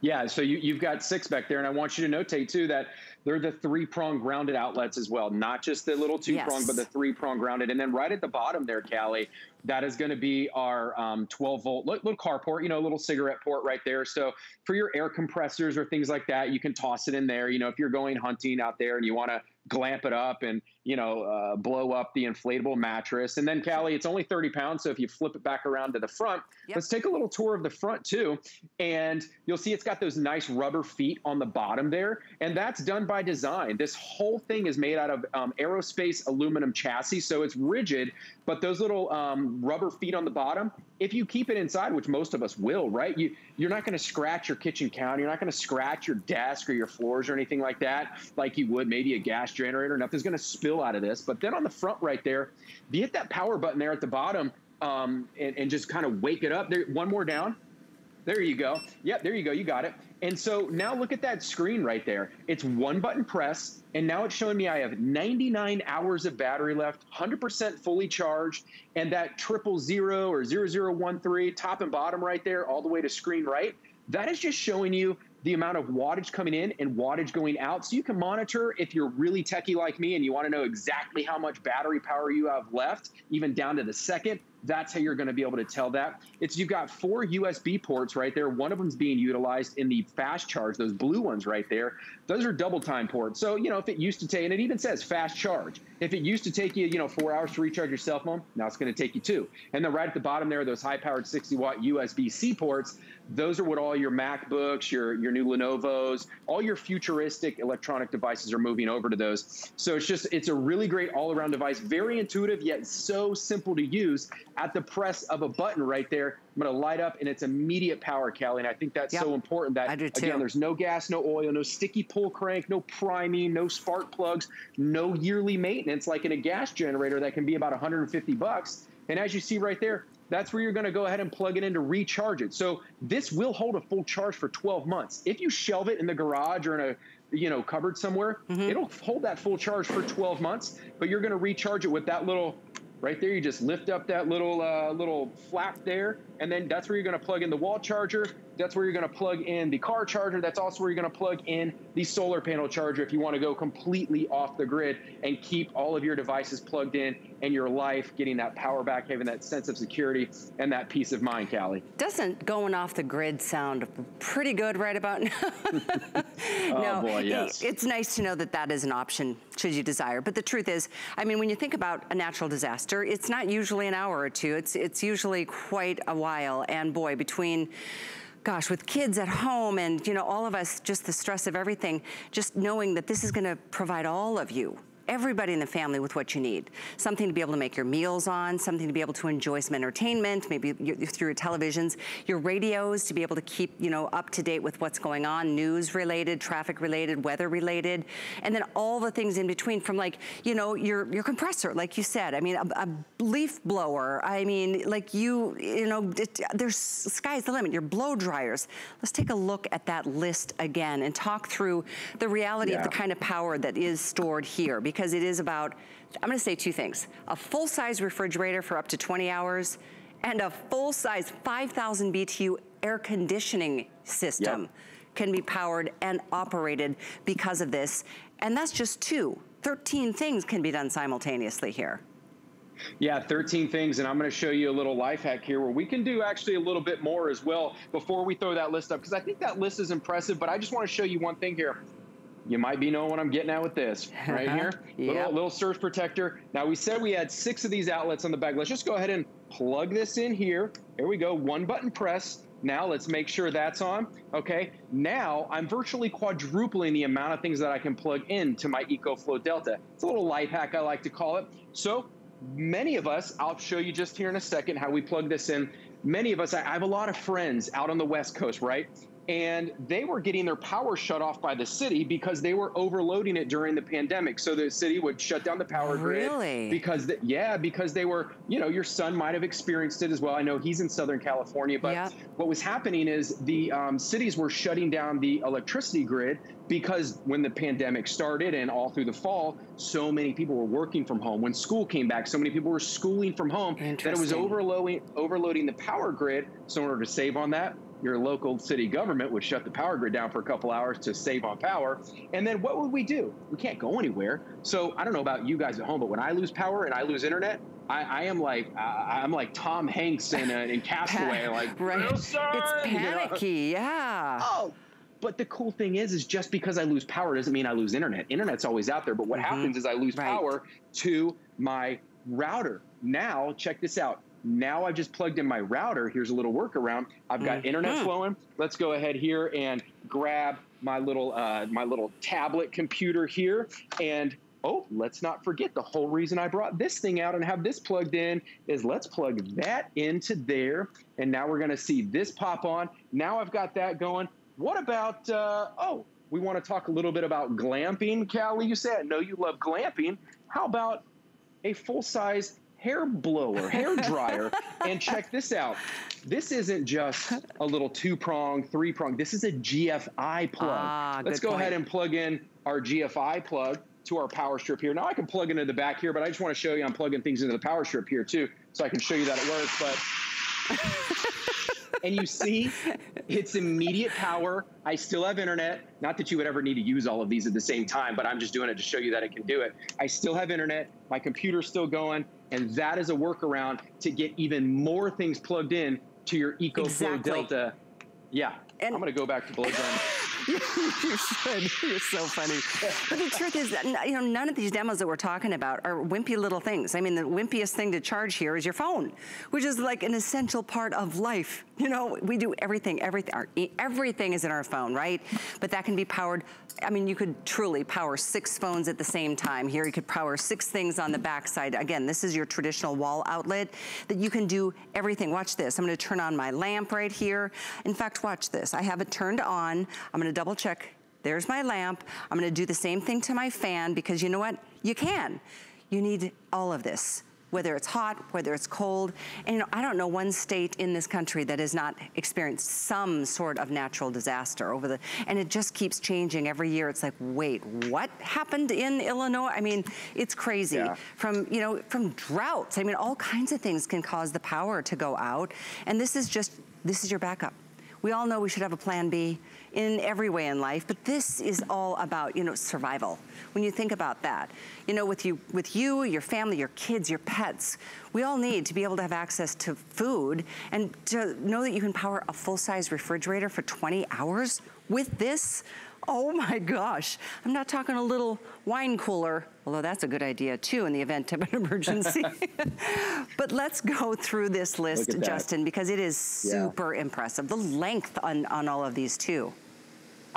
Yeah, so you've got 6 back there, and I want you to notate too that they're the 3-prong grounded outlets as well, not just the little 2-prong, but the 3-prong grounded. And then right at the bottom there, Callie, that is going to be our 12-volt little car port, you know, a little cigarette port right there. So for your air compressors or things like that, you can toss it in there. You know, if you're going hunting out there and you want to glamp it up and, you know, blow up the inflatable mattress. And then, Callie, it's only 30 pounds. So if you flip it back around to the front, let's take a little tour of the front too. And you'll see it's got those nice rubber feet on the bottom there. And that's done by design. This whole thing is made out of aerospace aluminum chassis. So it's rigid, but those little rubber feet on the bottom, if you keep it inside, which most of us will, right? You're not gonna scratch your kitchen counter. You're not gonna scratch your desk or your floors or anything like that, like you would maybe a gas generator. Nothing's gonna spill out of this. But then on the front right there, if you hit that power button there at the bottom and just kind of wake it up, there, one more down. There you go. Yep, there you go, you got it. And so now look at that screen right there. It's one button press, and now it's showing me I have 99 hours of battery left, 100% fully charged, and that 000 or 0013 top and bottom right there, all the way to screen right, that is just showing you the amount of wattage coming in and wattage going out. So you can monitor if you're really techie like me and you want to know exactly how much battery power you have left, even down to the second. That's how you're going to be able to tell that. You've got 4 USB ports right there. One of them's being utilized in the fast charge, those blue ones right there. Those are double time ports. So, you know, if it used to take, and it even says fast charge. If it used to take you, you know, 4 hours to recharge your cell phone, now it's going to take you 2. And then right at the bottom there, those high-powered 60-watt USB-C ports, those are what all your MacBooks, your new Lenovo's, all your futuristic electronic devices are moving over to those. So it's just, it's a really great all-around device, very intuitive, yet so simple to use. At the press of a button right there, I'm going to light up, and it's immediate power, Callie. And I think that's so important that, again, there's no gas, no oil, no sticky pull crank, no priming, no spark plugs, no yearly maintenance like in a gas generator that can be about 150 bucks. And as you see right there, that's where you're going to go ahead and plug it in to recharge it. So this will hold a full charge for 12 months. If you shelve it in the garage or in a cupboard somewhere, it'll hold that full charge for 12 months, but you're going to recharge it with that little... Right there, you just lift up that little little flap there, and then that's where you're gonna plug in the wall charger, that's where you're gonna plug in the car charger, that's also where you're gonna plug in the solar panel charger if you wanna go completely off the grid and keep all of your devices plugged in and your life getting that power back, having that sense of security and that peace of mind, Callie. Doesn't going off the grid sound pretty good right about now? Boy, yes. It's nice to know that that is an option should you desire. But the truth is, I mean, when you think about a natural disaster, it's not usually an hour or two. It's usually quite a while. And boy, between... Gosh, with kids at home and, you know, all of us, just the stress of everything, just knowing that this is going to provide all of you everybody in the family with what you need. Something to be able to make your meals on, something to be able to enjoy some entertainment, maybe through your televisions, your radios, to be able to keep, you know, up to date with what's going on, news related, traffic related, weather related, and then all the things in between, from like, you know, your compressor, like you said, I mean, a leaf blower, I mean, like you know, there's, sky's the limit, your blow dryers. Let's take a look at that list again and talk through the reality of the kind of power that is stored here, because it is about, I'm gonna say two things: a full-size refrigerator for up to 20 hours and a full-size 5,000 BTU air conditioning system can be powered and operated because of this. And that's just two. 13 things can be done simultaneously here. Yeah, 13 things, and I'm going to show you a little life hack here where we can do actually a little bit more as well before we throw that list up, because I think that list is impressive, but I just want to show you one thing here. You might be knowing what I'm getting at with this right here. Little surge protector. Now, we said we had 6 of these outlets on the back. Let's just go ahead and plug this in here. Here we go, one button press. Now let's make sure that's on. Okay, now I'm virtually quadrupling the amount of things that I can plug into my EcoFlow Delta. It's a little life hack, I like to call it. So many of us, I'll show you just here in a second how we plug this in. Many of us, I have a lot of friends out on the West Coast, right? And they were getting their power shut off by the city because they were overloading it during the pandemic. So the city would shut down the power grid. Really? Because, because they were, you know, your son might have experienced it as well. I know he's in Southern California, but what was happening is the cities were shutting down the electricity grid because when the pandemic started and all through the fall, so many people were working from home. When school came back, so many people were schooling from home that it was overloading the power grid. So in order to save on that, your local city government would shut the power grid down for a couple hours to save on power. And then what would we do? We can't go anywhere. So I don't know about you guys at home, but when I lose power and I lose internet, I am like, I'm like Tom Hanks in Castaway, like, Wilson! It's panicky, Oh, but the cool thing is just because I lose power doesn't mean I lose internet. Internet's always out there, but what happens is I lose power to my router. Now, check this out. Now I've just plugged in my router. Here's a little workaround. I've got internet flowing. Let's go ahead here and grab my little tablet computer here. And oh, let's not forget, the whole reason I brought this thing out and have this plugged in is let's plug that into there. And now we're going to see this pop on. Now I've got that going. What about, oh, we want to talk a little bit about glamping, Callie. You said, I know you love glamping. How about a full-size hair blower, hair dryer, and check this out. This isn't just a little 2-prong, 3-prong. This is a GFI plug. Ah, let's go ahead and plug in our GFI plug to our power strip here. Now I can plug into the back here, but I just want to show you I'm plugging things into the power strip here too, so I can show you that it works. But and you see, it's immediate power. I still have internet. Not that you would ever need to use all of these at the same time, but I'm just doing it to show you that it can do it. I still have internet. My computer's still going. And that is a workaround to get even more things plugged in to your EcoFlow Delta. Yeah, and I'm gonna go back to blow drying. You should. You're so funny. But the trick is that, you know, none of these demos that we're talking about are wimpy little things. I mean, the wimpiest thing to charge here is your phone, which is like an essential part of life. You know, we do everything is in our phone, right? But that can be powered. I mean, you could truly power 6 phones at the same time. Here, you could power 6 things on the backside. Again, this is your traditional wall outlet that you can do everything. Watch this. I'm going to turn on my lamp right here. In fact, watch this. I have it turned on. I'm going to double check. There's my lamp. I'm going to do the same thing to my fan, because you know what? You can. You need all of this, whether it's hot, whether it's cold. And you know, I don't know one state in this country that has not experienced some sort of natural disaster over the, and it just keeps changing every year. It's like, wait, what happened in Illinois? I mean, it's crazy. From, you know, from droughts. I mean, all kinds of things can cause the power to go out. And this is just, this is your backup. We all know we should have a plan B in every way in life, but this is all about, you know, survival. When you think about that, you know, with you, your family, your kids, your pets, we all need to be able to have access to food, and to know that you can power a full-size refrigerator for 20 hours with this. Oh my gosh, I'm not talking a little wine cooler, although that's a good idea too in the event of an emergency. But let's go through this list, Justin, because it is super impressive. The length on all of these too.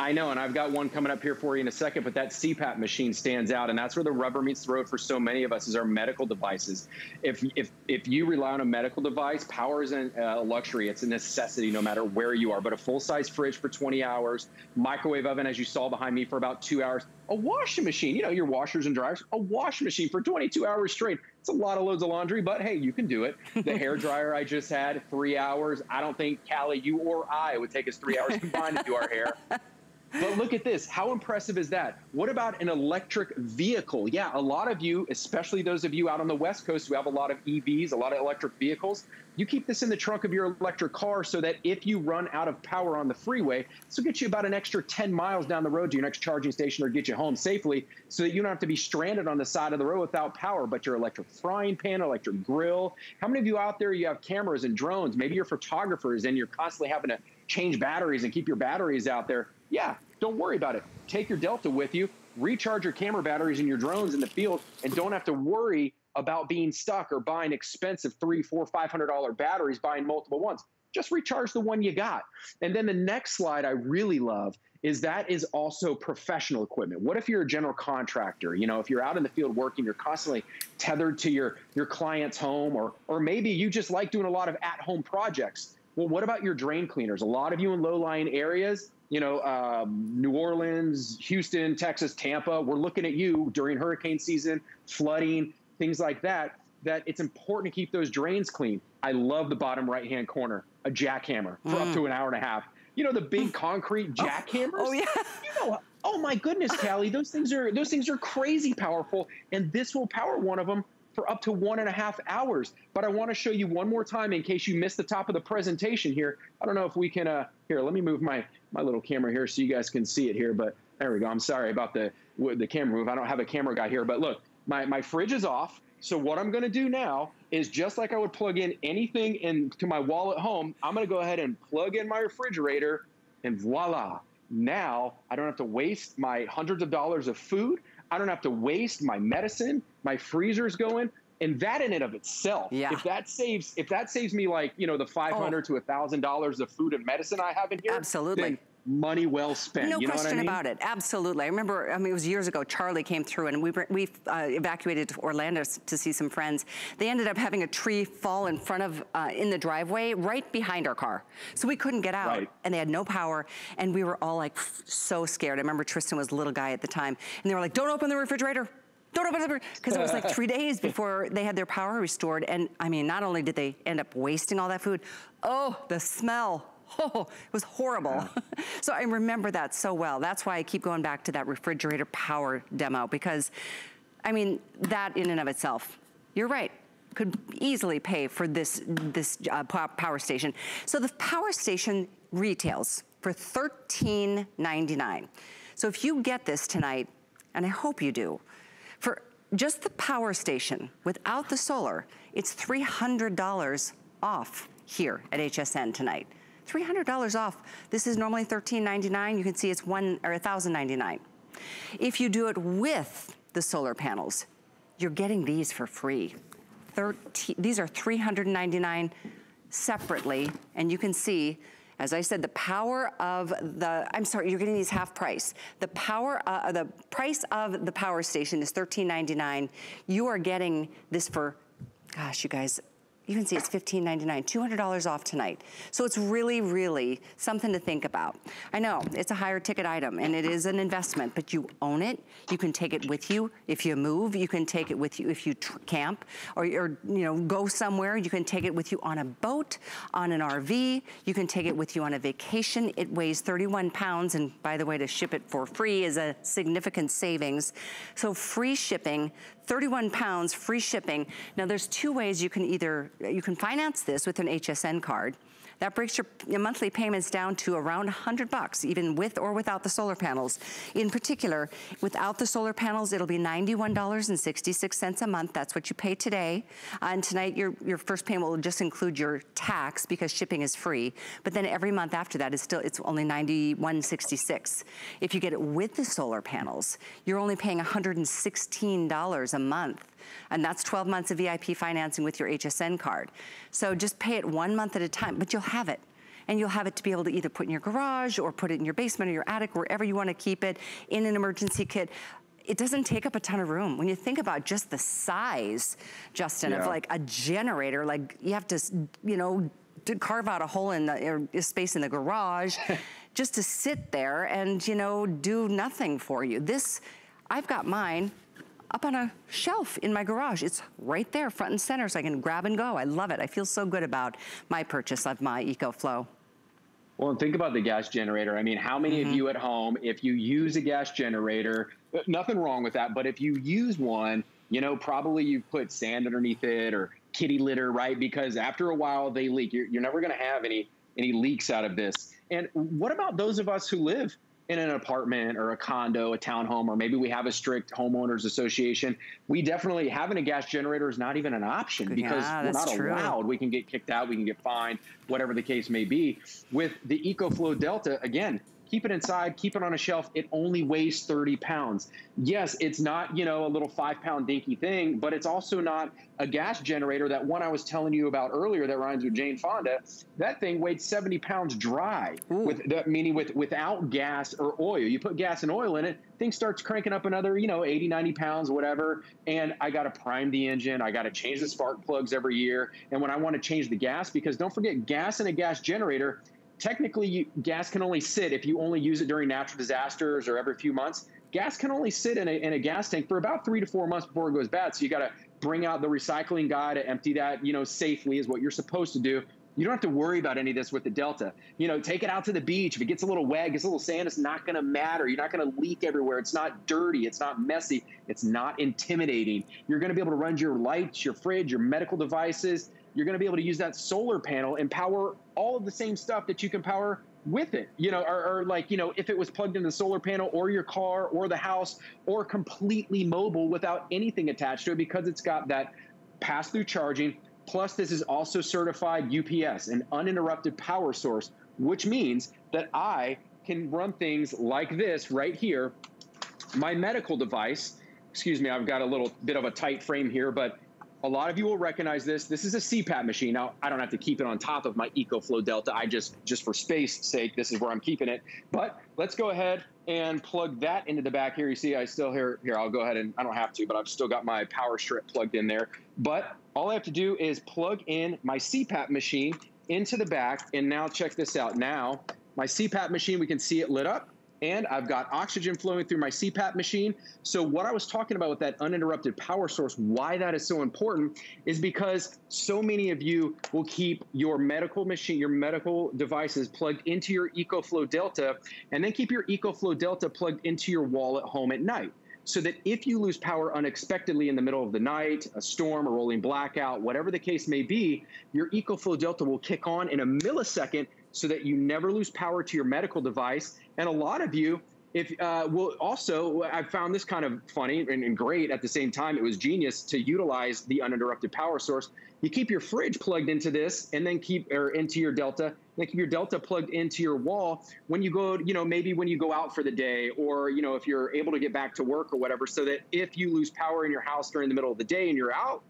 I know, and I've got one coming up here for you in a second, but that CPAP machine stands out, and that's where the rubber meets the road for so many of us is our medical devices. If you rely on a medical device, power isn't a luxury, it's a necessity no matter where you are. But a full-size fridge for 20 hours, microwave oven, as you saw behind me, for about 2 hours, a washing machine, you know, your washers and dryers, a washing machine for 22 hours straight. It's a lot of loads of laundry, but hey, you can do it. The hair dryer I just had, 3 hours. I don't think, Callie, you or I, it would take us 3 hours combined to do our hair. But look at this. How impressive is that? What about an electric vehicle? Yeah, a lot of you, especially those of you out on the West Coast who have a lot of EVs, a lot of electric vehicles, you keep this in the trunk of your electric car so that if you run out of power on the freeway, this will get you about an extra 10 miles down the road to your next charging station or get you home safely so that you don't have to be stranded on the side of the road without power. But your electric frying pan, electric grill. How many of you out there, you have cameras and drones? Maybe you're photographers and you're constantly having to change batteries and keep your batteries out there. Yeah, don't worry about it. Take your Delta with you, recharge your camera batteries and your drones in the field, and don't have to worry about being stuck or buying expensive $300, $400, $500 batteries, buying multiple ones. Just recharge the one you got. And then the next slide I really love is that is also professional equipment. What if you're a general contractor? You know, if you're out in the field working, you're constantly tethered to your client's home, or maybe you just like doing a lot of at-home projects. Well, what about your drain cleaners? A lot of you in low-lying areas, you know, New Orleans, Houston, Texas, Tampa, we're looking at you during hurricane season, flooding, things like that, that it's important to keep those drains clean. I love the bottom right-hand corner, a jackhammer for up to an hour and a half. You know, the big concrete jackhammers? Oh, yeah. You know, oh my goodness, Callie, those things are crazy powerful, and this will power one of them for up to 1.5 hours. But I wanna show you one more time in case you missed the top of the presentation here. I don't know if we can, here, let me move my little camera here so you guys can see it here, but there we go. I'm sorry about the camera move. I don't have a camera guy here, but look, my fridge is off. So what I'm gonna do now is just like I would plug in anything into my wall at home, I'm gonna go ahead and plug in my refrigerator, and voila. Now I don't have to waste my hundreds of dollars of food. I don't have to waste my medicine, my freezer's going, and that in and of itself, yeah. if that saves me, like, you know, the $500 to $1,000 of food and medicine I have in here, absolutely. Then money well spent. No question about it. Absolutely. I remember, I mean, it was years ago, Charlie came through and we evacuated to Orlando to see some friends. They ended up having a tree fall in front of, in the driveway, right behind our car. So we couldn't get out, right. And they had no power, and we were all like so scared. I remember Tristan was a little guy at the time, and they were like, don't open the refrigerator. Don't open the refrigerator, because it was like 3 days before they had their power restored. And I mean, not only did they end up wasting all that food, oh, the smell. Oh, it was horrible. Yeah. So I remember that so well. That's why I keep going back to that refrigerator power demo, because, I mean, that in and of itself, you're right, could easily pay for this power station. So the power station retails for $13.99. So if you get this tonight, and I hope you do, for just the power station without the solar, it's $300 off here at HSN tonight. $300 off. This is normally $13.99. You can see it's $1,099. If you do it with the solar panels, you're getting these for free. These are $399 separately, and you can see, as I said, the power of the, I'm sorry, you're getting these half price. The power, the price of the power station is $13.99. You are getting this for, gosh, you guys, you can see it's $15.99, $200 off tonight. So it's really, really something to think about. I know, it's a higher ticket item and it is an investment, but you own it. You can take it with you if you move. You can take it with you if you camp or you know, go somewhere. You can take it with you on a boat, on an RV. You can take it with you on a vacation. It weighs 31 pounds, and by the way, to ship it for free is a significant savings. So free shipping, 31 pounds, free shipping. Now there's two ways you can either, you can finance this with an HSN card. That breaks your monthly payments down to around $100, even with or without the solar panels. In particular, without the solar panels, it'll be $91.66 a month. That's what you pay today. And tonight, your first payment will just include your tax because shipping is free. But then every month after that, it's only $91.66. If you get it with the solar panels, you're only paying $116 a month. And that's 12 months of VIP financing with your HSN card. So just pay it 1 month at a time, but you'll have it. and you'll have it to be able to either put in your garage or put it in your basement or your attic, wherever you want to keep it, in an emergency kit. It doesn't take up a ton of room. When you think about just the size, Justin, of like a generator, like you have to, you know, to carve out a hole in the space in the garage just to sit there and, you know, do nothing for you. This, I've got mine up on a shelf in my garage. It's right there, front and center, so I can grab and go. I love it. I feel so good about my purchase of my EcoFlow. Well, and think about the gas generator. I mean, how many of you at home, if you use a gas generator, nothing wrong with that, but if you use one, you know, probably you put sand underneath it or kitty litter, right? Because after a while they leak. You're never gonna have any leaks out of this. And what about those of us who live in an apartment or a condo, a townhome, or maybe we have a strict homeowners association? We definitely, having a gas generator is not even an option because we're not allowed. We can get kicked out, we can get fined, whatever the case may be. With the EcoFlow Delta, again, keep it inside, keep it on a shelf. It only weighs 30 pounds. Yes, it's not, you know, a little 5-pound dinky thing, but it's also not a gas generator. That one I was telling you about earlier that rhymes with Jane Fonda, that thing weighed 70 pounds dry, meaning without gas or oil. You put gas and oil in it, thing starts cranking up another, you know, 80, 90 pounds, whatever. And I got to prime the engine. I got to change the spark plugs every year. And when I want to change the gas, because don't forget, gas in a gas generator, technically, gas can only sit, if you only use it during natural disasters or every few months, gas can only sit in a gas tank for about 3 to 4 months before it goes bad. So you got to bring out the recycling guy to empty that, you know, safely is what you're supposed to do. You don't have to worry about any of this with the Delta. You know, take it out to the beach. If it gets a little wet, gets a little sand, it's not going to matter. You're not going to leak everywhere. It's not dirty. It's not messy. It's not intimidating. You're going to be able to run your lights, your fridge, your medical devices. You're going to be able to use that solar panel and power all of the same stuff that you can power with it, you know, or like, you know, if it was plugged into the solar panel or your car or the house, or completely mobile without anything attached to it, because it's got that pass-through charging. Plus, this is also certified UPS, an uninterrupted power source, which means that I can run things like this right here. My medical device, excuse me, I've got a little bit of a tight frame here, but a lot of you will recognize this. This is a CPAP machine. Now, I don't have to keep it on top of my EcoFlow Delta. I just for space sake, this is where I'm keeping it. But let's go ahead and plug that into the back here. You see, I still here, I'll go ahead and, I don't have to, but I've still got my power strip plugged in there. But all I have to do is plug in my CPAP machine into the back. And now check this out. Now, my CPAP machine, we can see it lit up. And I've got oxygen flowing through my CPAP machine. So what I was talking about with that uninterrupted power source, why that is so important, is because so many of you will keep your medical machine, your medical devices plugged into your EcoFlow Delta, and then keep your EcoFlow Delta plugged into your wall at home at night, so that if you lose power unexpectedly in the middle of the night, a storm, a rolling blackout, whatever the case may be, your EcoFlow Delta will kick on in a millisecond, so that you never lose power to your medical device. And a lot of you, if will also, I found this kind of funny and great at the same time. It was genius to utilize the uninterrupted power source. You keep your fridge plugged into this, and then into your Delta, and then keep your Delta plugged into your wall when you go, you know, maybe when you go out for the day, or, you know, if you're able to get back to work or whatever, so that if you lose power in your house during the middle of the day and you're out,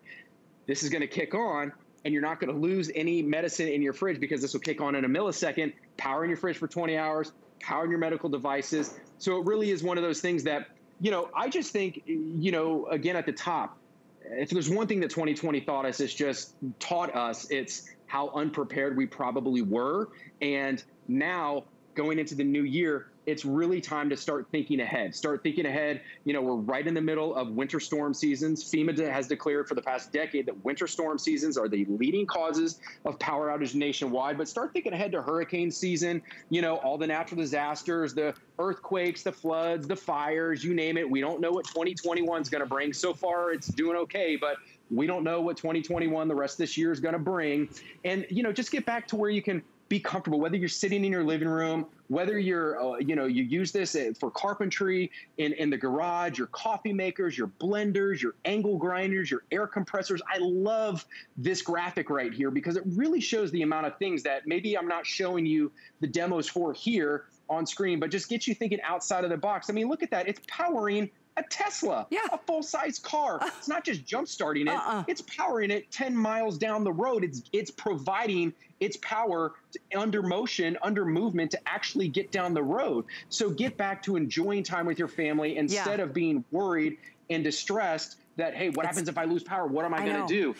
this is going to kick on. And you're not going to lose any medicine in your fridge, because this will kick on in a millisecond, powering your fridge for 20 hours, powering your medical devices. So it really is one of those things that, you know, I just think, you know, again, at the top, if there's one thing that 2020 taught us, it's just taught us, it's how unprepared we probably were. And now going into the new year, it's really time to start thinking ahead. Start thinking ahead. You know, we're right in the middle of winter storm seasons. FEMA has declared for the past decade that winter storm seasons are the leading causes of power outage nationwide. But start thinking ahead to hurricane season, you know, all the natural disasters, the earthquakes, the floods, the fires, you name it. We don't know what 2021 is going to bring. So far, it's doing okay, but we don't know what 2021, the rest of this year, is going to bring. And, you know, just get back to where you can be comfortable, whether you're sitting in your living room, whether you're, you know, you use this for carpentry in the garage, your coffee makers, your blenders, your angle grinders, your air compressors. I love this graphic right here because it really shows the amount of things that maybe I'm not showing you the demos for here on screen, but just get you thinking outside of the box. I mean, look at that. It's powering a Tesla, a full-size car. It's not just jump-starting it, it's powering it 10 miles down the road. It's providing its power under motion, under movement to actually get down the road. So get back to enjoying time with your family instead of being worried and distressed that, hey, what happens if I lose power? What am I gonna do?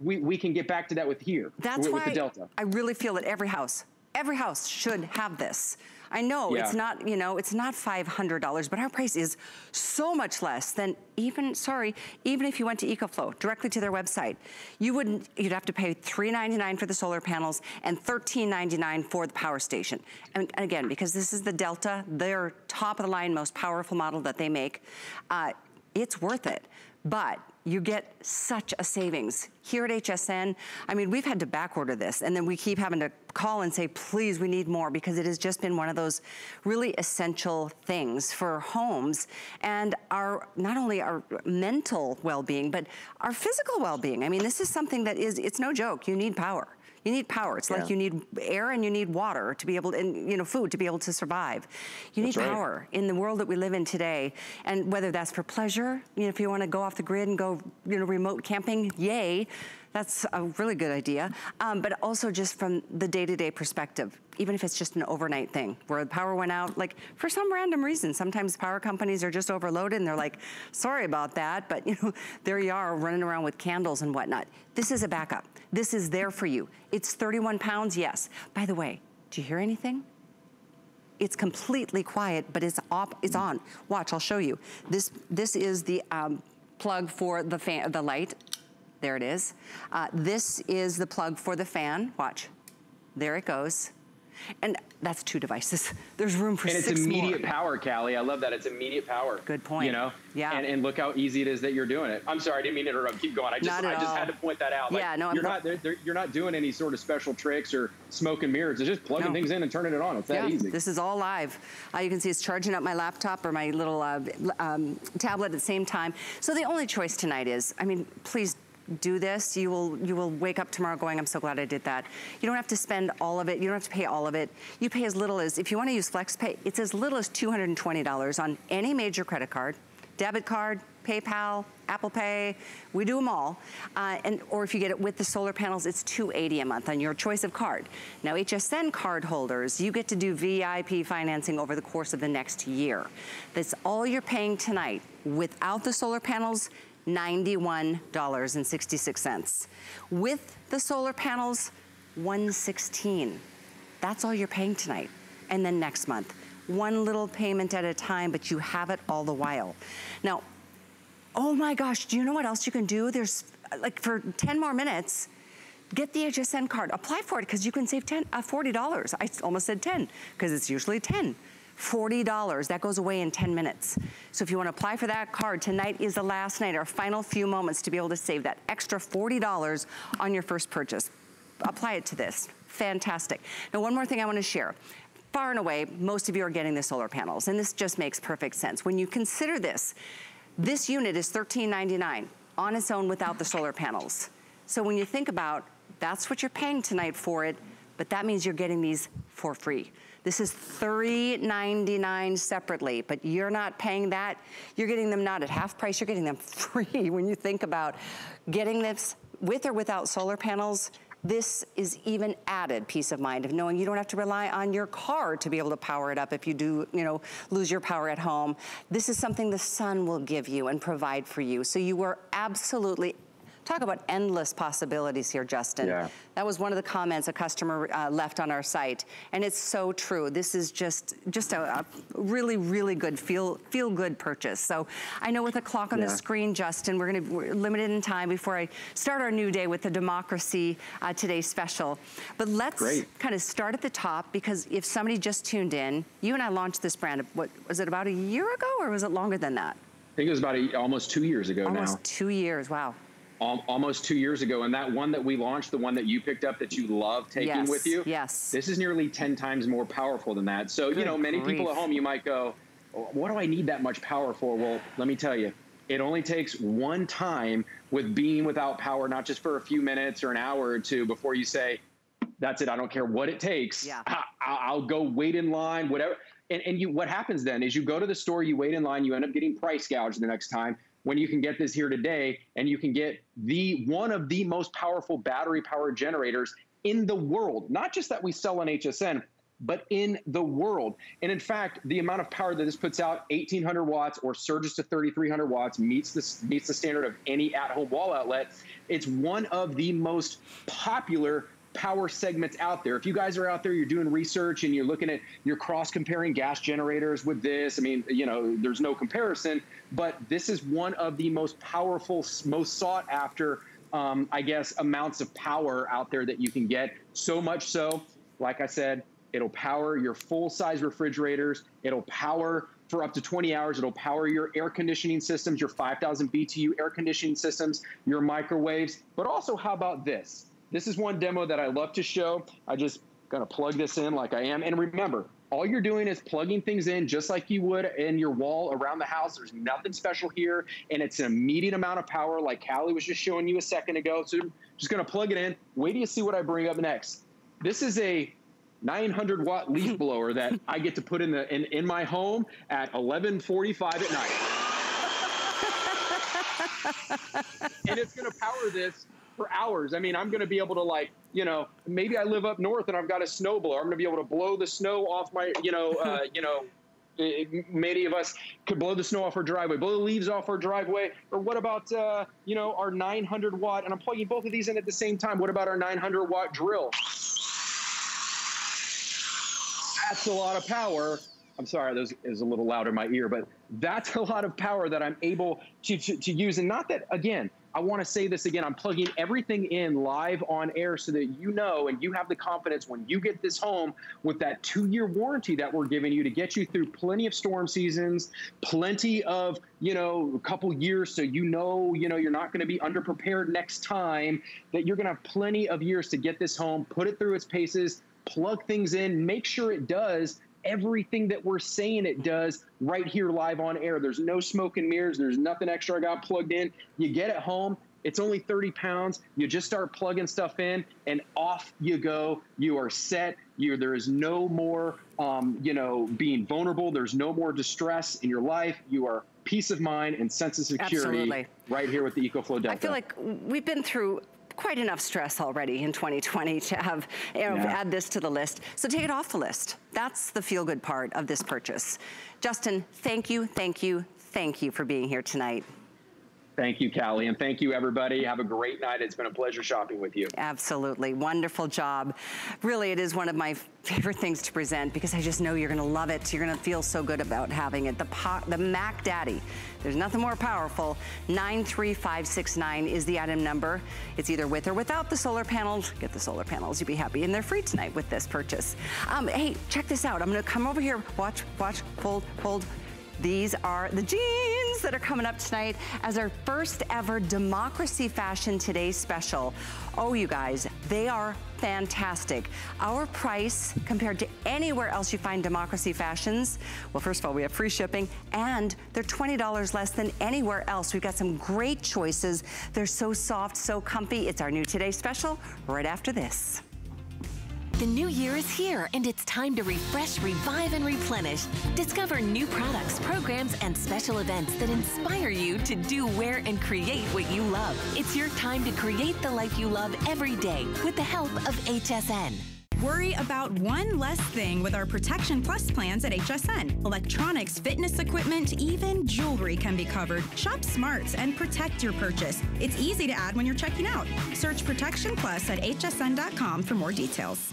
We can get back to that with here. That's why with the Delta. I really feel that every house should have this. I know it's not, you know, it's not $500, but our price is so much less than even, even if you went to EcoFlow directly to their website, you wouldn't, you'd have to pay $3.99 for the solar panels and $13.99 for the power station. And again, because this is the Delta, their top of the line, most powerful model that they make, it's worth it. But you get such a savings. Here at HSN, I mean, we've had to back order this, and then we keep having to call and say, please, we need more, because it has just been one of those really essential things for homes and our, not only our mental well-being, but our physical well-being. I mean, this is something that is, it's no joke, you need power. You need power. It's like you need air and you need water to be able to, and you know, food to be able to survive. You need power in the world that we live in today. And whether that's for pleasure, you know, if you want to go off the grid and go, you know, remote camping, yay. That's a really good idea. But also just from the day-to-day perspective, even if it's just an overnight thing where the power went out, like for some random reason, sometimes power companies are just overloaded and they're like, sorry about that, but you know, there you are running around with candles and whatnot. This is a backup. This is there for you. It's 31 pounds, yes. By the way, do you hear anything? It's completely quiet, but it's on. Watch, I'll show you. This is the plug for the fan, the light. There it is. This is the plug for the fan. Watch. There it goes. And that's two devices. There's room for six more. And it's immediate power, Callie. I love that. It's immediate power. Good point. You know? Yeah. And look how easy it is that you're doing it. I'm sorry, I didn't mean to interrupt. Keep going. I just had to point that out. Like, yeah, no, you're not doing any sort of special tricks or smoke and mirrors. It's just plugging things in and turning it on. It's that easy. This is all live. You can see it's charging up my laptop or my little tablet at the same time. So the only choice tonight is, I mean, please do this. You will wake up tomorrow going, I'm so glad I did that. You don't have to spend all of it. You don't have to pay all of it. You pay as little as, if you want to use FlexPay, it's as little as $220 on any major credit card, debit card, PayPal, Apple Pay. We do them all. Or if you get it with the solar panels, it's $280 a month on your choice of card. Now HSN card holders, you get to do VIP financing over the course of the next year. That's all you're paying tonight. Without the solar panels, $91.66. With the solar panels, $116. That's all you're paying tonight. And then next month, one little payment at a time, but you have it all the while. Now, oh my gosh, do you know what else you can do? There's, like, for 10 more minutes, get the HSN card. Apply for it, because you can save $40. I almost said 10, because it's usually 10. $40, that goes away in 10 minutes. So if you want to apply for that card, tonight is the last night, our final few moments to be able to save that extra $40 on your first purchase. Apply it to this, fantastic. Now one more thing I want to share. Far and away, most of you are getting the solar panels, and this just makes perfect sense. When you consider this, this unit is $13.99 on its own without the solar panels. So when you think about, that's what you're paying tonight for it, but that means you're getting these for free. This is $3.99 separately, but you're not paying that. You're getting them not at half price, you're getting them free. When you think about getting this with or without solar panels, this is even added peace of mind of knowing you don't have to rely on your car to be able to power it up if you do, you know, lose your power at home. This is something the sun will give you and provide for you. So you are absolutely, talk about endless possibilities here, Justin. Yeah. That was one of the comments a customer left on our site, and it's so true. This is just a really, really good feel-good purchase. So I know with a clock on the screen, Justin, we're limited in time before I start our new day with the Democracy Today special. But let's kind of start at the top, because if somebody just tuned in, you and I launched this brand, what was it, about a year ago, or was it longer than that? I think it was about almost 2 years ago now. Almost 2 years, wow. Almost 2 years ago, and that one that we launched, the one that you picked up that you love taking with you, this is nearly 10 times more powerful than that. So, you know, many people at home, you might go, what do I need that much power for? Well, let me tell you, it only takes one time with being without power, not just for a few minutes or an hour or two, before you say, that's it, I don't care what it takes. I'll go wait in line, whatever. And you, what happens then is you go to the store, you wait in line, you end up getting price gouged the next time when you can get this here today, and you can get the one of the most powerful battery-powered generators in the world, not just that we sell on HSN, but in the world. And in fact, the amount of power that this puts out, 1,800 watts or surges to 3,300 watts, meets the standard of any at-home wall outlet. It's one of the most popular power segments out there. If you guys are out there, you're doing research and you're looking at, you're cross-comparing gas generators with this. I mean, you know, there's no comparison, but this is one of the most powerful, most sought after, I guess, amounts of power out there that you can get. So much so, like I said, it'll power your full-size refrigerators. It'll power for up to 20 hours. It'll power your air conditioning systems, your 5,000 BTU air conditioning systems, your microwaves. But also, how about this? This is one demo that I love to show. I just gonna plug this in like I am. And remember, all you're doing is plugging things in just like you would in your wall around the house. There's nothing special here. And it's an immediate amount of power like Callie was just showing you a second ago. So I'm just gonna plug it in. Wait till you see what I bring up next. This is a 900 watt leaf blower that I get to put in the in my home at 11:45 at night. And it's gonna power this for hours. I mean, I'm gonna be able to, like, you know, maybe I live up north and I've got a snow blower. I'm gonna be able to blow the snow off my, many of us could blow the snow off our driveway, blow the leaves off our driveway. Or what about, you know, our 900 watt, and I'm plugging both of these in at the same time. What about our 900 watt drill? That's a lot of power. I'm sorry, that is a little loud in my ear, but that's a lot of power that I'm able to use. And not that, again, I want to say this again, I'm plugging everything in live on air so that you know and you have the confidence when you get this home with that 2-year warranty that we're giving you to get you through plenty of storm seasons, plenty of, you know, a couple years, so you know you're not going to be underprepared next time, that you're going to have plenty of years to get this home, put it through its paces, plug things in, make sure it does everything that we're saying it does right here live on air. There's no smoke and mirrors. There's nothing extra I got plugged in. You get it home. It's only 30 pounds. You just start plugging stuff in and off you go. You are set. There is no more, being vulnerable. There's no more distress in your life. You are peace of mind and sense of security. Absolutely. Right here with the EcoFlow Delta. I feel like we've been through quite enough stress already in 2020 to have, add this to the list. So take it off the list. That's the feel good part of this purchase. Justin, thank you for being here tonight. Thank you, Callie, and thank you, everybody. Have a great night. It's been a pleasure shopping with you. Absolutely. Wonderful job. Really, it is one of my favorite things to present because I just know you're going to love it. You're going to feel so good about having it. The Mac Daddy. There's nothing more powerful. 93569 is the item number. It's either with or without the solar panels. Get the solar panels. You'll be happy. And they're free tonight with this purchase. Hey, check this out. I'm going to come over here. Watch, hold. These are the jeans that are coming up tonight as our first ever Democracy Fashion Today special. Oh, you guys, they are fantastic. Our price compared to anywhere else you find Democracy Fashions, well, first of all, we have free shipping and they're $20 less than anywhere else. We've got some great choices. They're so soft, so comfy. It's our new Today special right after this. The new year is here, and it's time to refresh, revive, and replenish. Discover new products, programs, and special events that inspire you to do, wear, and create what you love. It's your time to create the life you love every day with the help of HSN. Worry about one less thing with our Protection Plus plans at HSN. Electronics, fitness equipment, even jewelry can be covered. Shop smarts and protect your purchase. It's easy to add when you're checking out. Search Protection Plus at hsn.com for more details.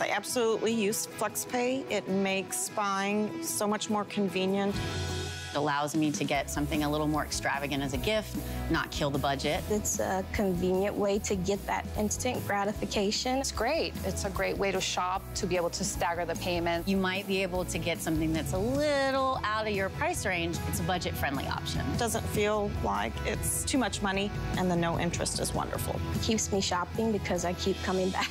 I absolutely use FlexPay. It makes buying so much more convenient. It allows me to get something a little more extravagant as a gift, not kill the budget. It's a convenient way to get that instant gratification. It's great. It's a great way to shop, to be able to stagger the payment. You might be able to get something that's a little out of your price range. It's a budget-friendly option. It doesn't feel like it's too much money, and the no interest is wonderful. It keeps me shopping because I keep coming back.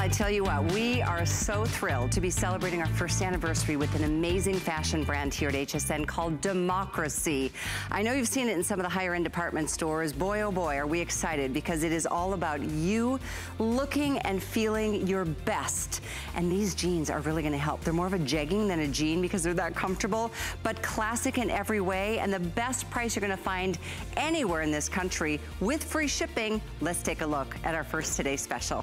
I tell you what, we are so thrilled to be celebrating our first anniversary with an amazing fashion brand here at HSN called Democracy. I know you've seen it in some of the higher-end department stores. Boy, oh boy, are we excited, because it is all about you looking and feeling your best. And these jeans are really going to help. They're more of a jegging than a jean because they're that comfortable, but classic in every way, and the best price you're going to find anywhere in this country with free shipping. Let's take a look at our first Today Special.